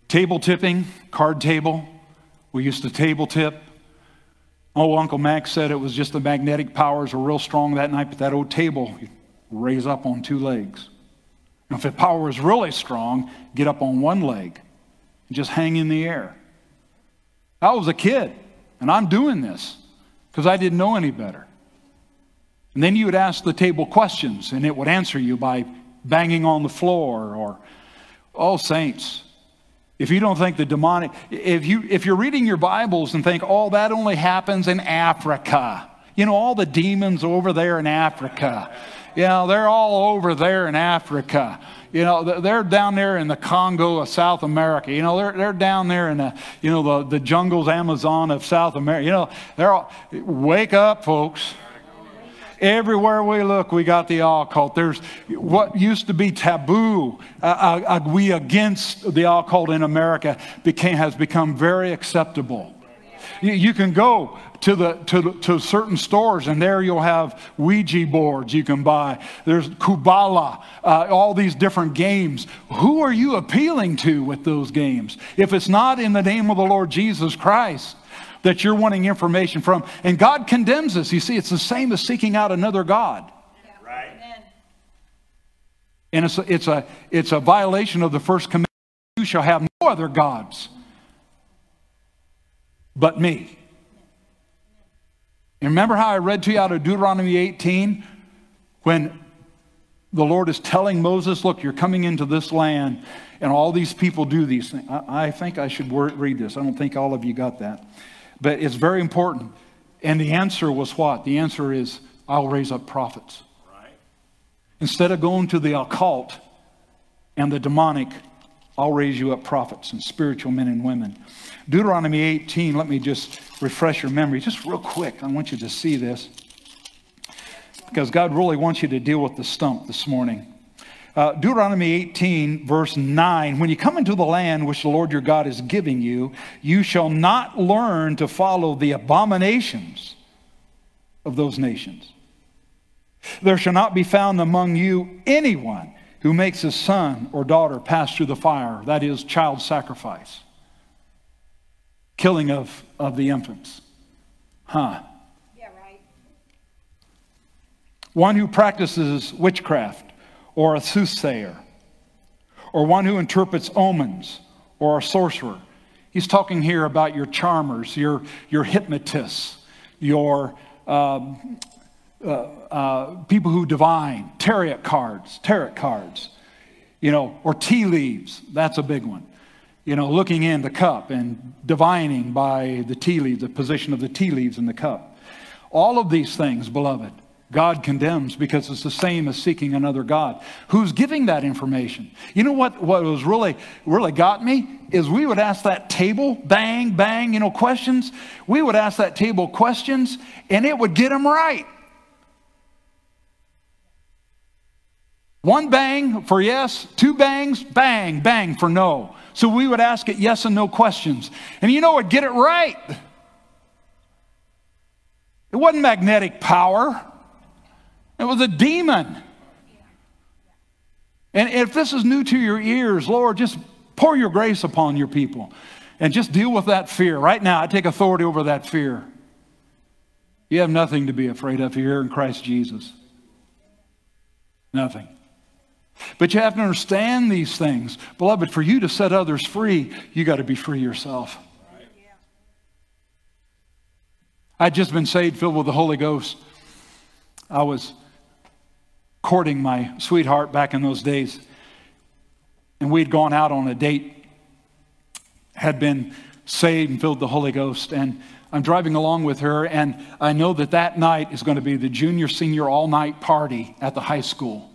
table tipping, card table. We used to table tip. Oh, Uncle Max said it was just the magnetic powers were real strong that night, but that old table you'd raise up on two legs. And if the power is really strong, get up on one leg and just hang in the air. I was a kid. And I'm doing this because I didn't know any better. And then you would ask the table questions, and it would answer you by banging on the floor or, oh, saints, if you don't think the demonic, if, you, if you're reading your Bibles and think, oh, that only happens in Africa. You know, all the demons over there in Africa. You know, they're all over there in Africa. You know, they're down there in the Congo of South America. You know, they're, they're down there in the, you know, the, the jungles, Amazon of South America. You know, they're all, wake up, folks. Everywhere we look, we got the occult. There's what used to be taboo. Uh, uh, we against the occult in America became, has become very acceptable. You, you can go to the to, to certain stores, and there you'll have Ouija boards you can buy. There's Kubala, uh, all these different games. Who are you appealing to with those games? If it's not in the name of the Lord Jesus Christ that you're wanting information from, and God condemns us. You see, it's the same as seeking out another god. Yeah. Right. Amen. And it's a, it's a it's a violation of the first commandment: "You shall have no other gods but me." And remember how I read to you out of Deuteronomy eighteen when the Lord is telling Moses, look, you're coming into this land and all these people do these things. I, I think I should read this. I don't think all of you got that. But it's very important. And the answer was what? The answer is, I'll raise up prophets. Right. Instead of going to the occult and the demonic, I'll raise you up prophets and spiritual men and women. Deuteronomy eighteen, let me just refresh your memory just real quick. I want you to see this because God really wants you to deal with the stump this morning. Uh, Deuteronomy eighteen verse nine, when you come into the land which the Lord your God is giving you, you shall not learn to follow the abominations of those nations. There shall not be found among you anyone who makes his son or daughter pass through the fire, that is, child sacrifice. killing of, of the infants. Huh. Yeah, right. One who practices witchcraft or a soothsayer, or one who interprets omens or a sorcerer. He's talking here about your charmers, your, your hypnotists, your um, uh, uh, people who divine, tarot cards, tarot cards, you know, or tea leaves. That's a big one. You know, looking in the cup and divining by the tea leaves, the position of the tea leaves in the cup. All of these things, beloved, God condemns because it's the same as seeking another God. Who's giving that information? You know what, what was really, really got me is we would ask that table, bang, bang, you know, questions. We would ask that table questions and it would get them right. One bang for yes, two bangs, bang, bang for no. So we would ask it yes and no questions. And you know, it'd get it right. It wasn't magnetic power. It was a demon. And if this is new to your ears, Lord, just pour your grace upon your people and just deal with that fear. Right now, I take authority over that fear. You have nothing to be afraid of here in Christ Jesus. Nothing. But you have to understand these things. Beloved, for you to set others free, you got to be free yourself. Right. Yeah. I'd just been saved, filled with the Holy Ghost. I was courting my sweetheart back in those days, and we'd gone out on a date, had been saved and filled the Holy Ghost, and I'm driving along with her, and I know that that night is going to be the junior senior all-night party at the high school.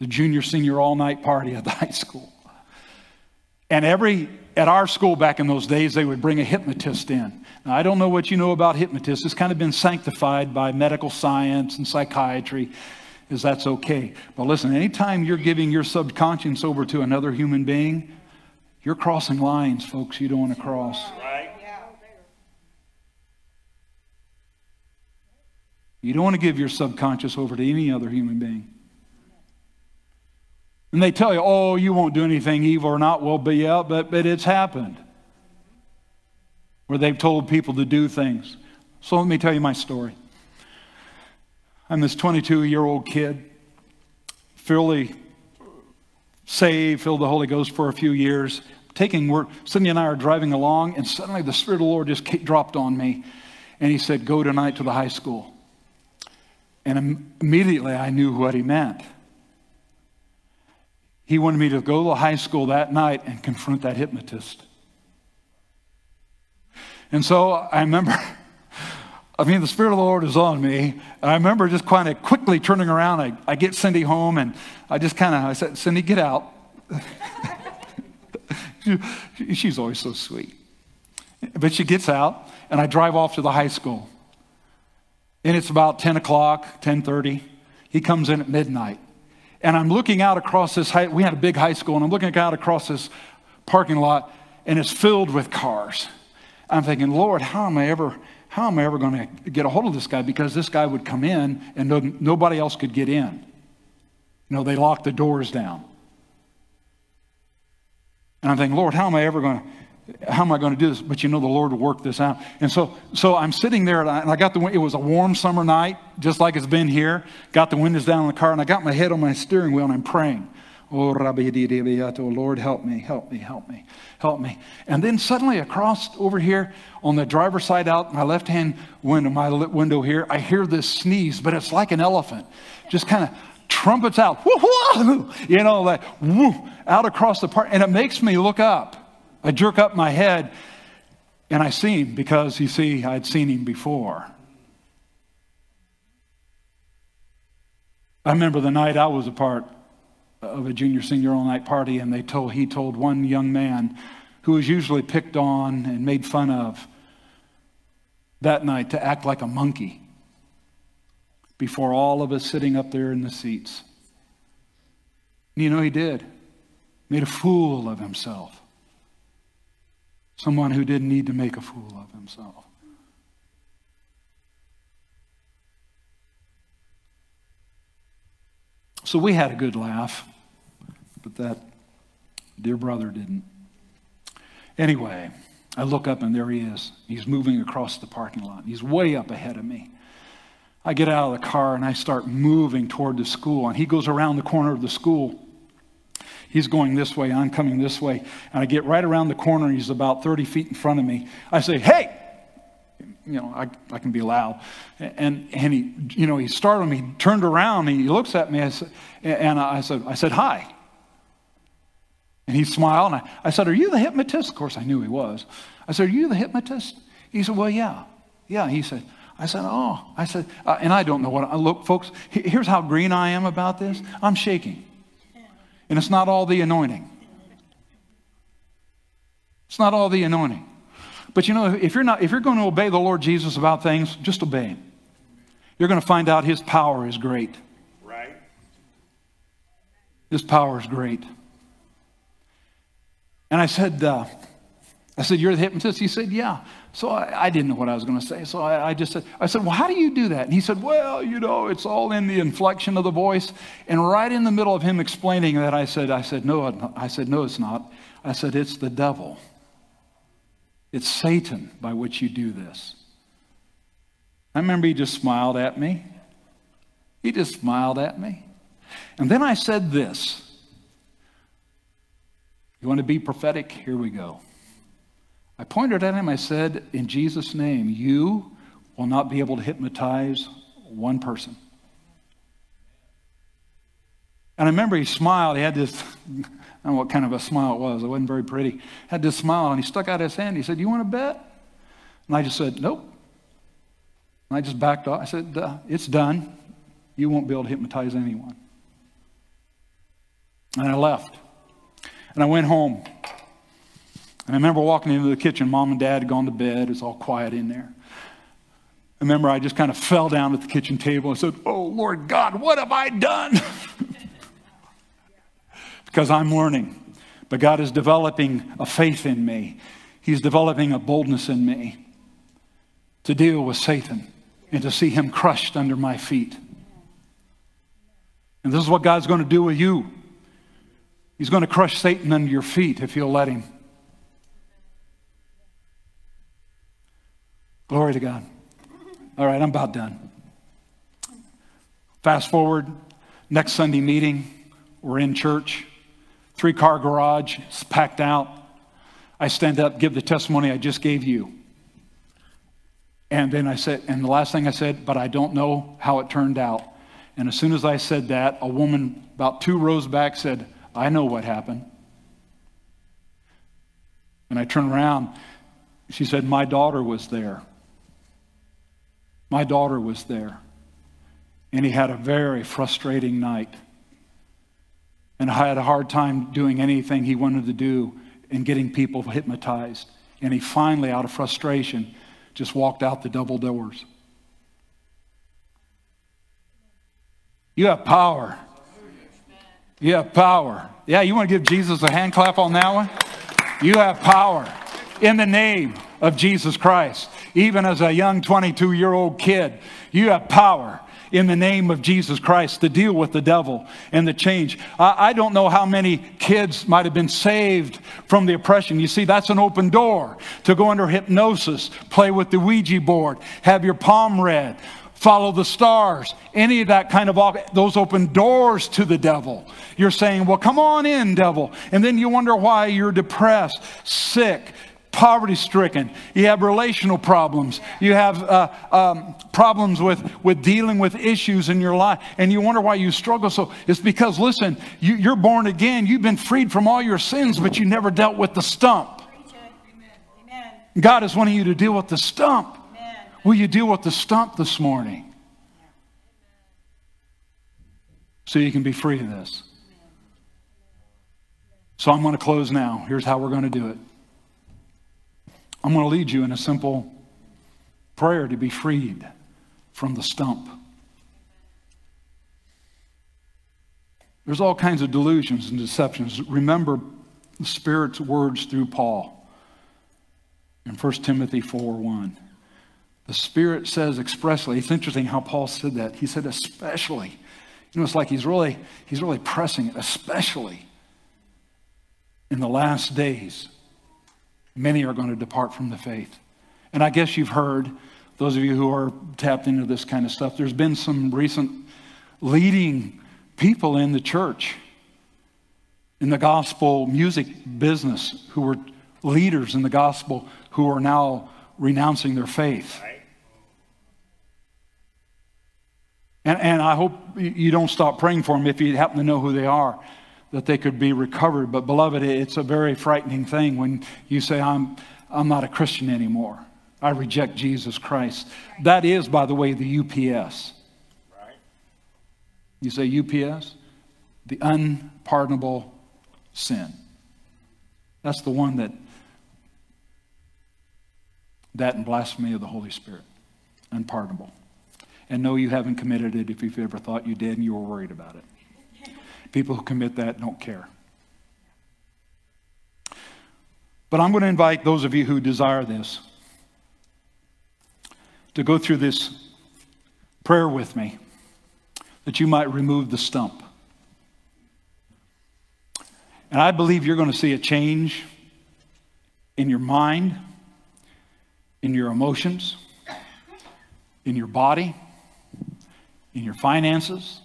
The junior senior all-night party at the high school. And every at our school back in those days, they would bring a hypnotist in. Now, I don't know what you know about hypnotists. It's kind of been sanctified by medical science and psychiatry, is that's okay. But listen, anytime you're giving your subconscious over to another human being, you're crossing lines, folks, you don't want to cross. Right. You don't want to give your subconscious over to any other human being. And they tell you, oh, you won't do anything evil or not. Well, but yeah, but, but it's happened. Where they've told people to do things. So let me tell you my story. I'm this twenty-two-year-old kid, fairly saved, filled the Holy Ghost for a few years. Taking work, Cindy and I are driving along, and suddenly the Spirit of the Lord just dropped on me. And he said, go tonight to the high school. And im- immediately I knew what he meant. He wanted me to go to the high school that night and confront that hypnotist. And so I remember, I mean, the Spirit of the Lord is on me. And I remember just kind of quickly turning around. I, I get Cindy home and I just kind of, I said, Cindy, get out. she, she's always so sweet. But she gets out and I drive off to the high school. And it's about ten o'clock, ten thirty. He comes in at midnight. And I'm looking out across this high, we had a big high school, and I'm looking out across this parking lot, and it's filled with cars. I'm thinking, Lord, how am I ever, how am I ever going to get a hold of this guy? Because this guy would come in, and no, nobody else could get in. You know, they locked the doors down. And I'm thinking, Lord, how am I ever going to, how am I going to do this? But you know, the Lord will work this out. And so, so I'm sitting there, and I, and I got the, it was a warm summer night, just like it's been here. Got the windows down in the car, and I got my head on my steering wheel, and I'm praying. Oh, Lord, help me, help me, help me, help me. And then suddenly across over here on the driver's side out, my left-hand window, my window here, I hear this sneeze, but it's like an elephant. Just kind of trumpets out. Woo-hoo! You know, like, woo, out across the park. And it makes me look up. I jerk up my head, and I see him because, you see, I'd seen him before. I remember the night I was a part of a junior senior all-night party, and they told he told one young man who was usually picked on and made fun of that night to act like a monkey before all of us sitting up there in the seats. And you know, he did. Made a fool of himself. Someone who didn't need to make a fool of himself. So we had a good laugh, but that dear brother didn't. Anyway, I look up and there he is. He's moving across the parking lot. He's way up ahead of me. I get out of the car and I start moving toward the school, and he goes around the corner of the school. He's going this way, I'm coming this way, and I get right around the corner and he's about thirty feet in front of me. I say, hey! You know, I, I can be loud. And, and he, you know, he startled me, he turned around and he looks at me, I said, and I said, I said, hi. And he smiled, and I, I said, are you the hypnotist? Of course, I knew he was. I said, are you the hypnotist? He said, well, yeah. Yeah, he said. I said, oh. I said, uh, and I don't know what, I, look, folks, here's how green I am about this. I'm shaking. And it's not all the anointing. It's not all the anointing. But you know, if you're, not, if you're going to obey the Lord Jesus about things, just obey him. You're going to find out his power is great. Right. His power is great. And I said, uh, I said, you're the hypnotist? He said, yeah. So I, I didn't know what I was going to say. So I, I just said, I said, well, how do you do that? And he said, well, you know, it's all in the inflection of the voice. And right in the middle of him explaining that, I said, I said, no, I said, no, it's not. I said, it's the devil. It's Satan by which you do this. I remember he just smiled at me. He just smiled at me. And then I said this. You want to be prophetic? Here we go. I pointed at him. I said, in Jesus' name, you will not be able to hypnotize one person. And I remember he smiled. He had this, I don't know what kind of a smile it was. It wasn't very pretty. Had this smile, and he stuck out his hand. He said, you want to bet? And I just said, nope. And I just backed off. I said, duh, it's done. You won't be able to hypnotize anyone. And I left. And I went home. And I remember walking into the kitchen. Mom and Dad had gone to bed. It's all quiet in there. I remember I just kind of fell down at the kitchen table and said, oh, Lord God, what have I done? Because I'm learning. But God is developing a faith in me. He's developing a boldness in me to deal with Satan and to see him crushed under my feet. And this is what God's going to do with you. He's going to crush Satan under your feet if you'll let him. Glory to God. All right, I'm about done. Fast forward, next Sunday meeting, we're in church, three-car garage, it's packed out. I stand up, give the testimony I just gave you. And then I said, and the last thing I said, but I don't know how it turned out. And as soon as I said that, a woman about two rows back said, I know what happened. And I turned around. She said, my daughter was there. My daughter was there. And he had a very frustrating night. And I had a hard time doing anything he wanted to do and getting people hypnotized. And he finally, out of frustration, just walked out the double doors. You have power. You have power. Yeah, you want to give Jesus a hand clap on that one? You have power in the name of Jesus Christ. Even as a young twenty-two-year-old kid, you have power in the name of Jesus Christ to deal with the devil and the change. I, I don't know how many kids might have been saved from the oppression. You see, that's an open door to go under hypnosis, play with the Ouija board, have your palm read, follow the stars, any of that kind of, those open doors to the devil. You're saying, well, come on in, devil. And then you wonder why you're depressed, sick, poverty-stricken. You have relational problems. You have uh, um, problems with, with dealing with issues in your life. And you wonder why you struggle. So it's because, listen, you, you're born again. You've been freed from all your sins, but you never dealt with the stump. God is wanting you to deal with the stump. Will you deal with the stump this morning? So you can be free of this. So I'm going to close now. Here's how we're going to do it. I'm going to lead you in a simple prayer to be freed from the stump. There's all kinds of delusions and deceptions. Remember the Spirit's words through Paul in First Timothy four one. The Spirit says expressly, it's interesting how Paul said that. He said especially. You know, it's like he's really, he's really pressing it, especially in the last days. many are going to depart from the faith. And I guess you've heard, those of you who are tapped into this kind of stuff, there's been some recent leading people in the church, in the gospel music business, who were leaders in the gospel, who are now renouncing their faith. And, and I hope you don't stop praying for them if you happen to know who they are, that they could be recovered. But beloved, it's a very frightening thing when you say, I'm, I'm not a Christian anymore. I reject Jesus Christ. That is, by the way, the U P S. Right. You say U P S? The unpardonable sin. That's the one that, that and blasphemy of the Holy Spirit. Unpardonable. And no, you haven't committed it if you've ever thought you did and you were worried about it. People who commit that don't care. But I'm going to invite those of you who desire this to go through this prayer with me, that you might remove the stump. And I believe you're going to see a change in your mind, in your emotions, in your body, in your finances,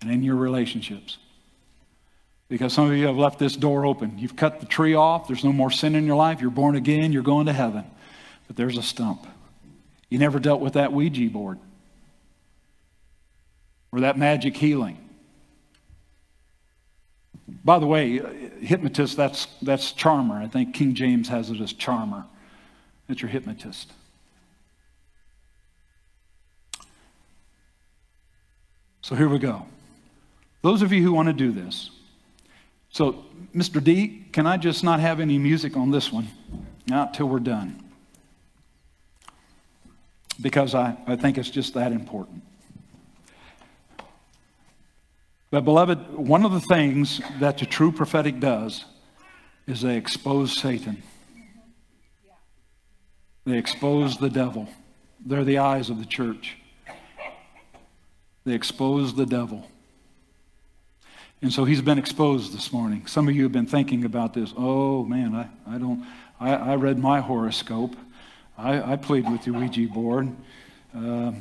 and in your relationships. Because some of you have left this door open. You've cut the tree off. There's no more sin in your life. You're born again. You're going to heaven. But there's a stump. You never dealt with that Ouija board or that magic healing. By the way, hypnotist, that's, that's charmer. I think King James has it as charmer. That's your hypnotist. So here we go. Those of you who want to do this. So, Mister D, can I just not have any music on this one? Not till we're done. Because I, I think it's just that important. But beloved, one of the things that the true prophetic does is they expose Satan. They expose the devil. They're the eyes of the church. They expose the devil. And so he's been exposed this morning. Some of you have been thinking about this. Oh man, I, I don't, I, I read my horoscope. I, I played with the Ouija board. Uh,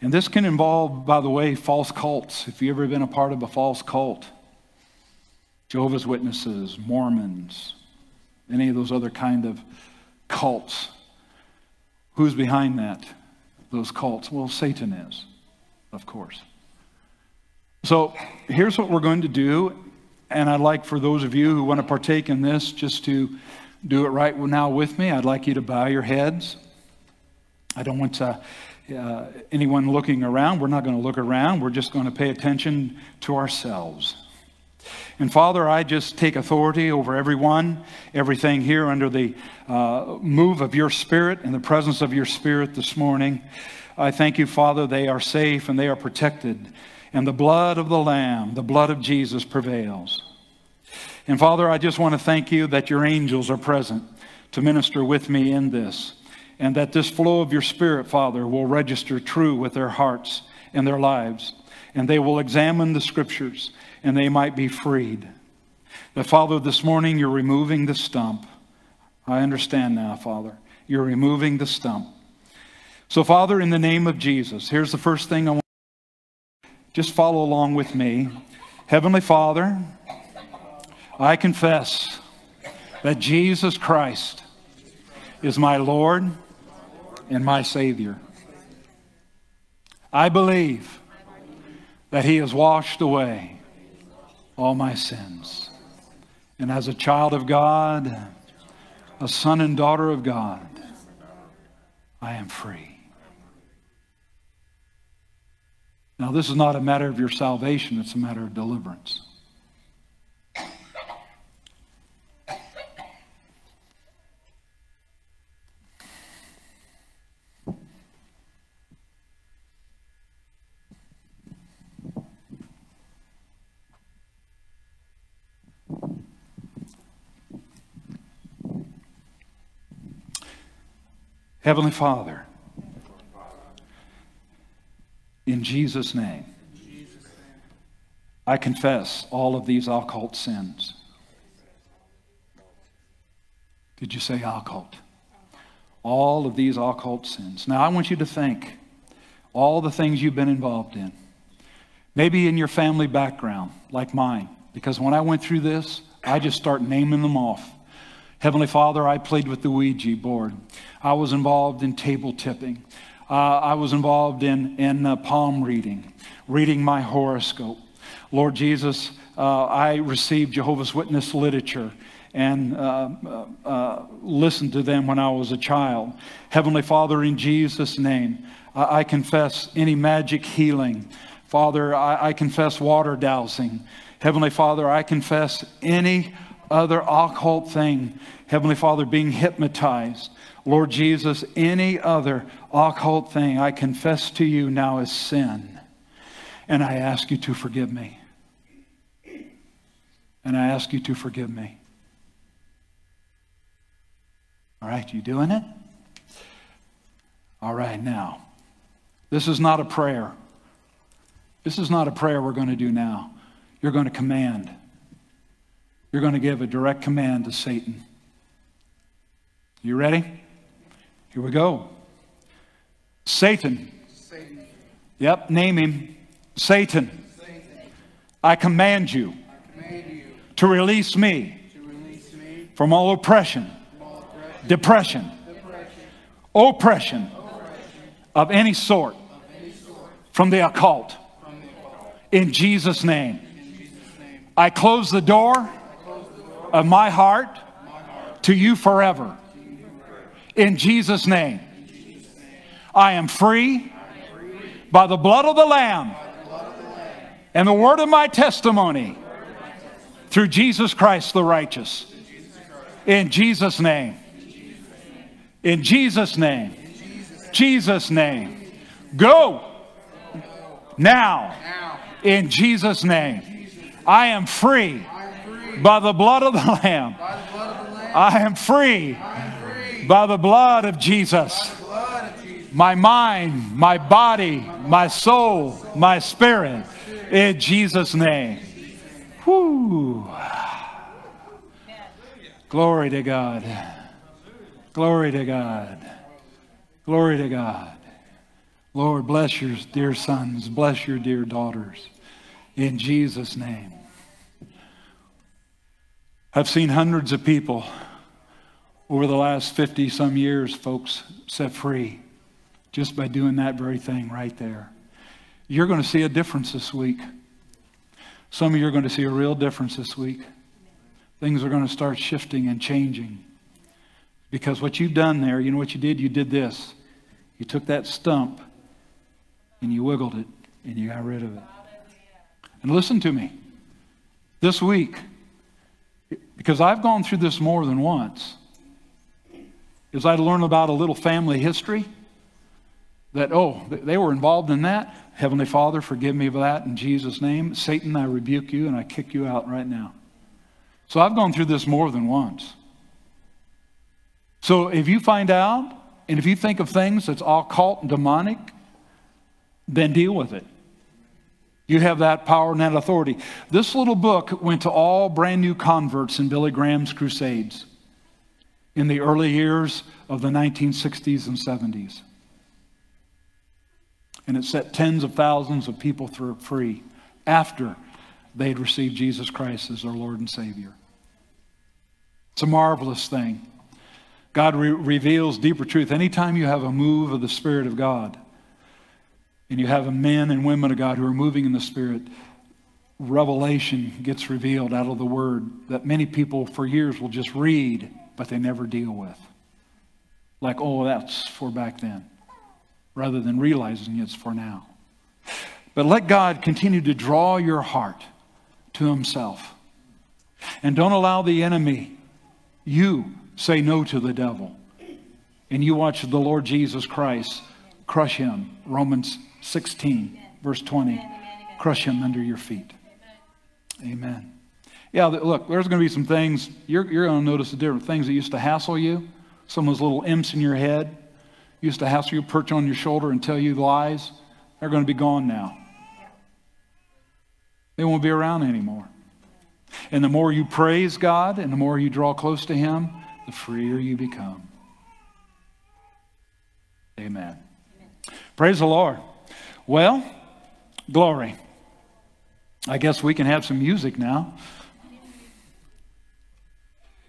And this can involve, by the way, false cults. If you've ever been a part of a false cult, Jehovah's Witnesses, Mormons, any of those other kind of cults. Who's behind that, those cults? Well, Satan is, of course. So here's what we're going to do. And I'd like for those of you who want to partake in this just to do it right now with me. I'd like you to bow your heads. I don't want to... Uh, anyone looking around. We're not going to look around. We're just going to pay attention to ourselves. And Father, I just take authority over everyone, everything here under the uh, move of your Spirit and the presence of your Spirit this morning. I thank you, Father, they are safe and they are protected. And the blood of the Lamb, the blood of Jesus prevails. And Father, I just want to thank you that your angels are present to minister with me in this. And that this flow of your Spirit, Father, will register true with their hearts and their lives. And they will examine the Scriptures, and they might be freed. But Father, this morning you're removing the stump. I understand now, Father. You're removing the stump. So, Father, in the name of Jesus, here's the first thing I want you to do. Just follow along with me. Heavenly Father, I confess that Jesus Christ is my Lord and my Savior. I believe that he has washed away all my sins. And as a child of God, a son and daughter of God, I am free. Now, this is not a matter of your salvation. It's a matter of deliverance. Heavenly Father, in Jesus' name, I confess all of these occult sins. Did you say occult? All of these occult sins. Now I want you to think all the things you've been involved in. Maybe in your family background, like mine. Because when I went through this, I just start naming them off. Heavenly Father, I played with the Ouija board. I was involved in table tipping. Uh, I was involved in, in uh, palm reading, reading my horoscope. Lord Jesus, uh, I received Jehovah's Witness literature and uh, uh, uh, listened to them when I was a child. Heavenly Father, in Jesus' name, I, I confess any magic healing. Father, I, I confess water dowsing. Heavenly Father, I confess any other occult thing. Heavenly Father, being hypnotized. Lord Jesus, any other occult thing I confess to you now as sin. And I ask you to forgive me. And I ask you to forgive me. All right, you doing it? All right, now. This is not a prayer. This is not a prayer we're going to do now. You're going to command. You're going to give a direct command to Satan. You ready? Here we go. Satan. Satan. Yep, name him. Satan. Satan. I command you, I command you to release me, to release me from all oppression, from all oppression, depression, depression, oppression, oppression of any sort, of any sort from the occult. In Jesus' name, in Jesus' name. I close the door, close the door of my heart, my heart to you forever. To you forever. In Jesus' name, in Jesus' name. I am free, I am free by the blood of the Lamb, the of the Lamb and the word of my testimony, of my testimony through Jesus Christ the righteous. Jesus Christ. In Jesus' name, in Jesus' name, in Jesus' name, Jesus' name. Go, go. Now. now. In Jesus' name, I am free by the blood of the Lamb. I am free by the blood of Jesus. My mind, my body, my soul, my spirit. In Jesus' name. Whew. Glory to God. Glory to God. Glory to God. Lord, bless your dear sons. Bless your dear daughters. In Jesus' name. I've seen hundreds of people over the last fifty some years, folks, set free just by doing that very thing right there. You're going to see a difference this week. Some of you are going to see a real difference this week. Things are going to start shifting and changing. Because what you've done there, you know what you did? You did this. You took that stump and you wiggled it and you got rid of it. And listen to me, this week, because I've gone through this more than once, as I learned about a little family history, that, oh, they were involved in that. Heavenly Father, forgive me for that in Jesus' name. Satan, I rebuke you and I kick you out right now. So I've gone through this more than once. So if you find out, and if you think of things that's occult and demonic, then deal with it. You have that power and that authority. This little book went to all brand new converts in Billy Graham's crusades in the early years of the nineteen sixties and seventies. And it set tens of thousands of people free after they'd received Jesus Christ as their Lord and Savior. It's a marvelous thing. God re reveals deeper truth. Anytime you have a move of the Spirit of God, and you have men and women of God who are moving in the Spirit, revelation gets revealed out of the Word that many people for years will just read, but they never deal with. Like, oh, that's for back then, rather than realizing it's for now. But let God continue to draw your heart to Himself. And don't allow the enemy, you, say no to the devil. And you watch the Lord Jesus Christ crush him. Romans sixteen, verse twenty. Crush him under your feet. Amen. Yeah, look, there's going to be some things, you're, you're going to notice the different things that used to hassle you. Some of those little imps in your head used to hassle you, perch on your shoulder and tell you lies. They're going to be gone now. They won't be around anymore. And the more you praise God and the more you draw close to Him, the freer you become. Amen. Amen. Praise the Lord. Well, glory. I guess we can have some music now.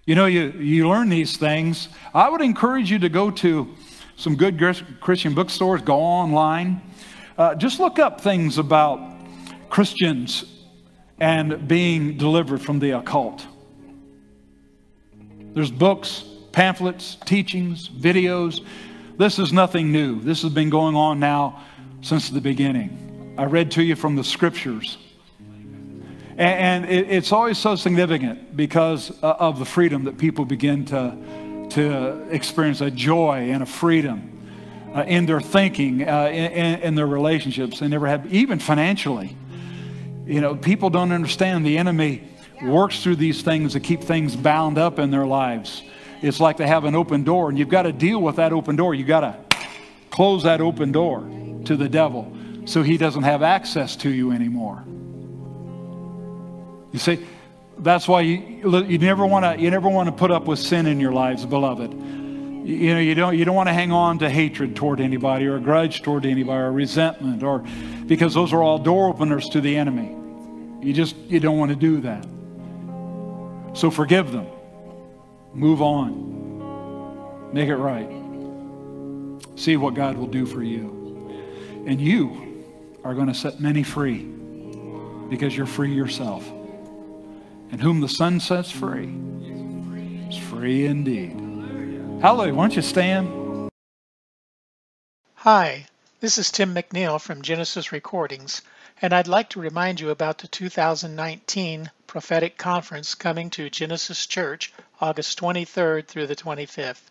You know, you, you learn these things. I would encourage you to go to some good Christian bookstores, go online. Uh, just look up things about Christians and being delivered from the occult. There's books, pamphlets, teachings, videos. This is nothing new. This has been going on now since the beginning. I read to you from the scriptures. And it's always so significant because of the freedom that people begin to, to experience, a joy and a freedom in their thinking, in their relationships. They never have, even financially. You know, people don't understand the enemy works through these things to keep things bound up in their lives. It's like they have an open door, and you've got to deal with that open door. You've got to close that open door to the devil so he doesn't have access to you anymore. You see, that's why you, you never want to you never want to put up with sin in your lives, beloved. You know, you don't you don't want to hang on to hatred toward anybody, or a grudge toward anybody, or resentment, or because those are all door openers to the enemy. You just you don't want to do that. So forgive them. Move on. Make it right. See what God will do for you. And you are going to set many free because you're free yourself. And whom the Son sets free is free indeed. Hallelujah. Why don't you stand? Hi, this is Tim McNeil from Genesis Recordings, and I'd like to remind you about the two thousand nineteen Prophetic Conference coming to Genesis Church August twenty-third through the twenty-fifth.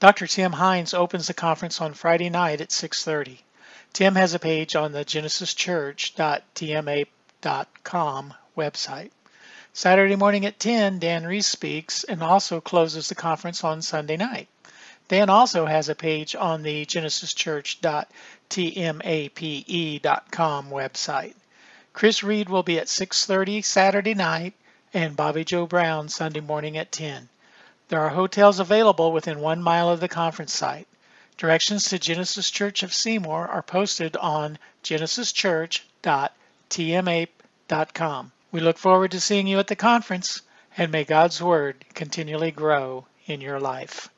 Doctor Tim Hines opens the conference on Friday night at six thirty. Tim has a page on the genesis church dot t m a dot com website. Saturday morning at ten, Dan Reese speaks and also closes the conference on Sunday night. Dan also has a page on the genesis church dot t m a p e dot com website. Chris Reed will be at six thirty Saturday night and Bobby Joe Brown Sunday morning at ten. There are hotels available within one mile of the conference site. Directions to Genesis Church of Seymour are posted on genesis church dot t m a dot com. We look forward to seeing you at the conference, and may God's Word continually grow in your life.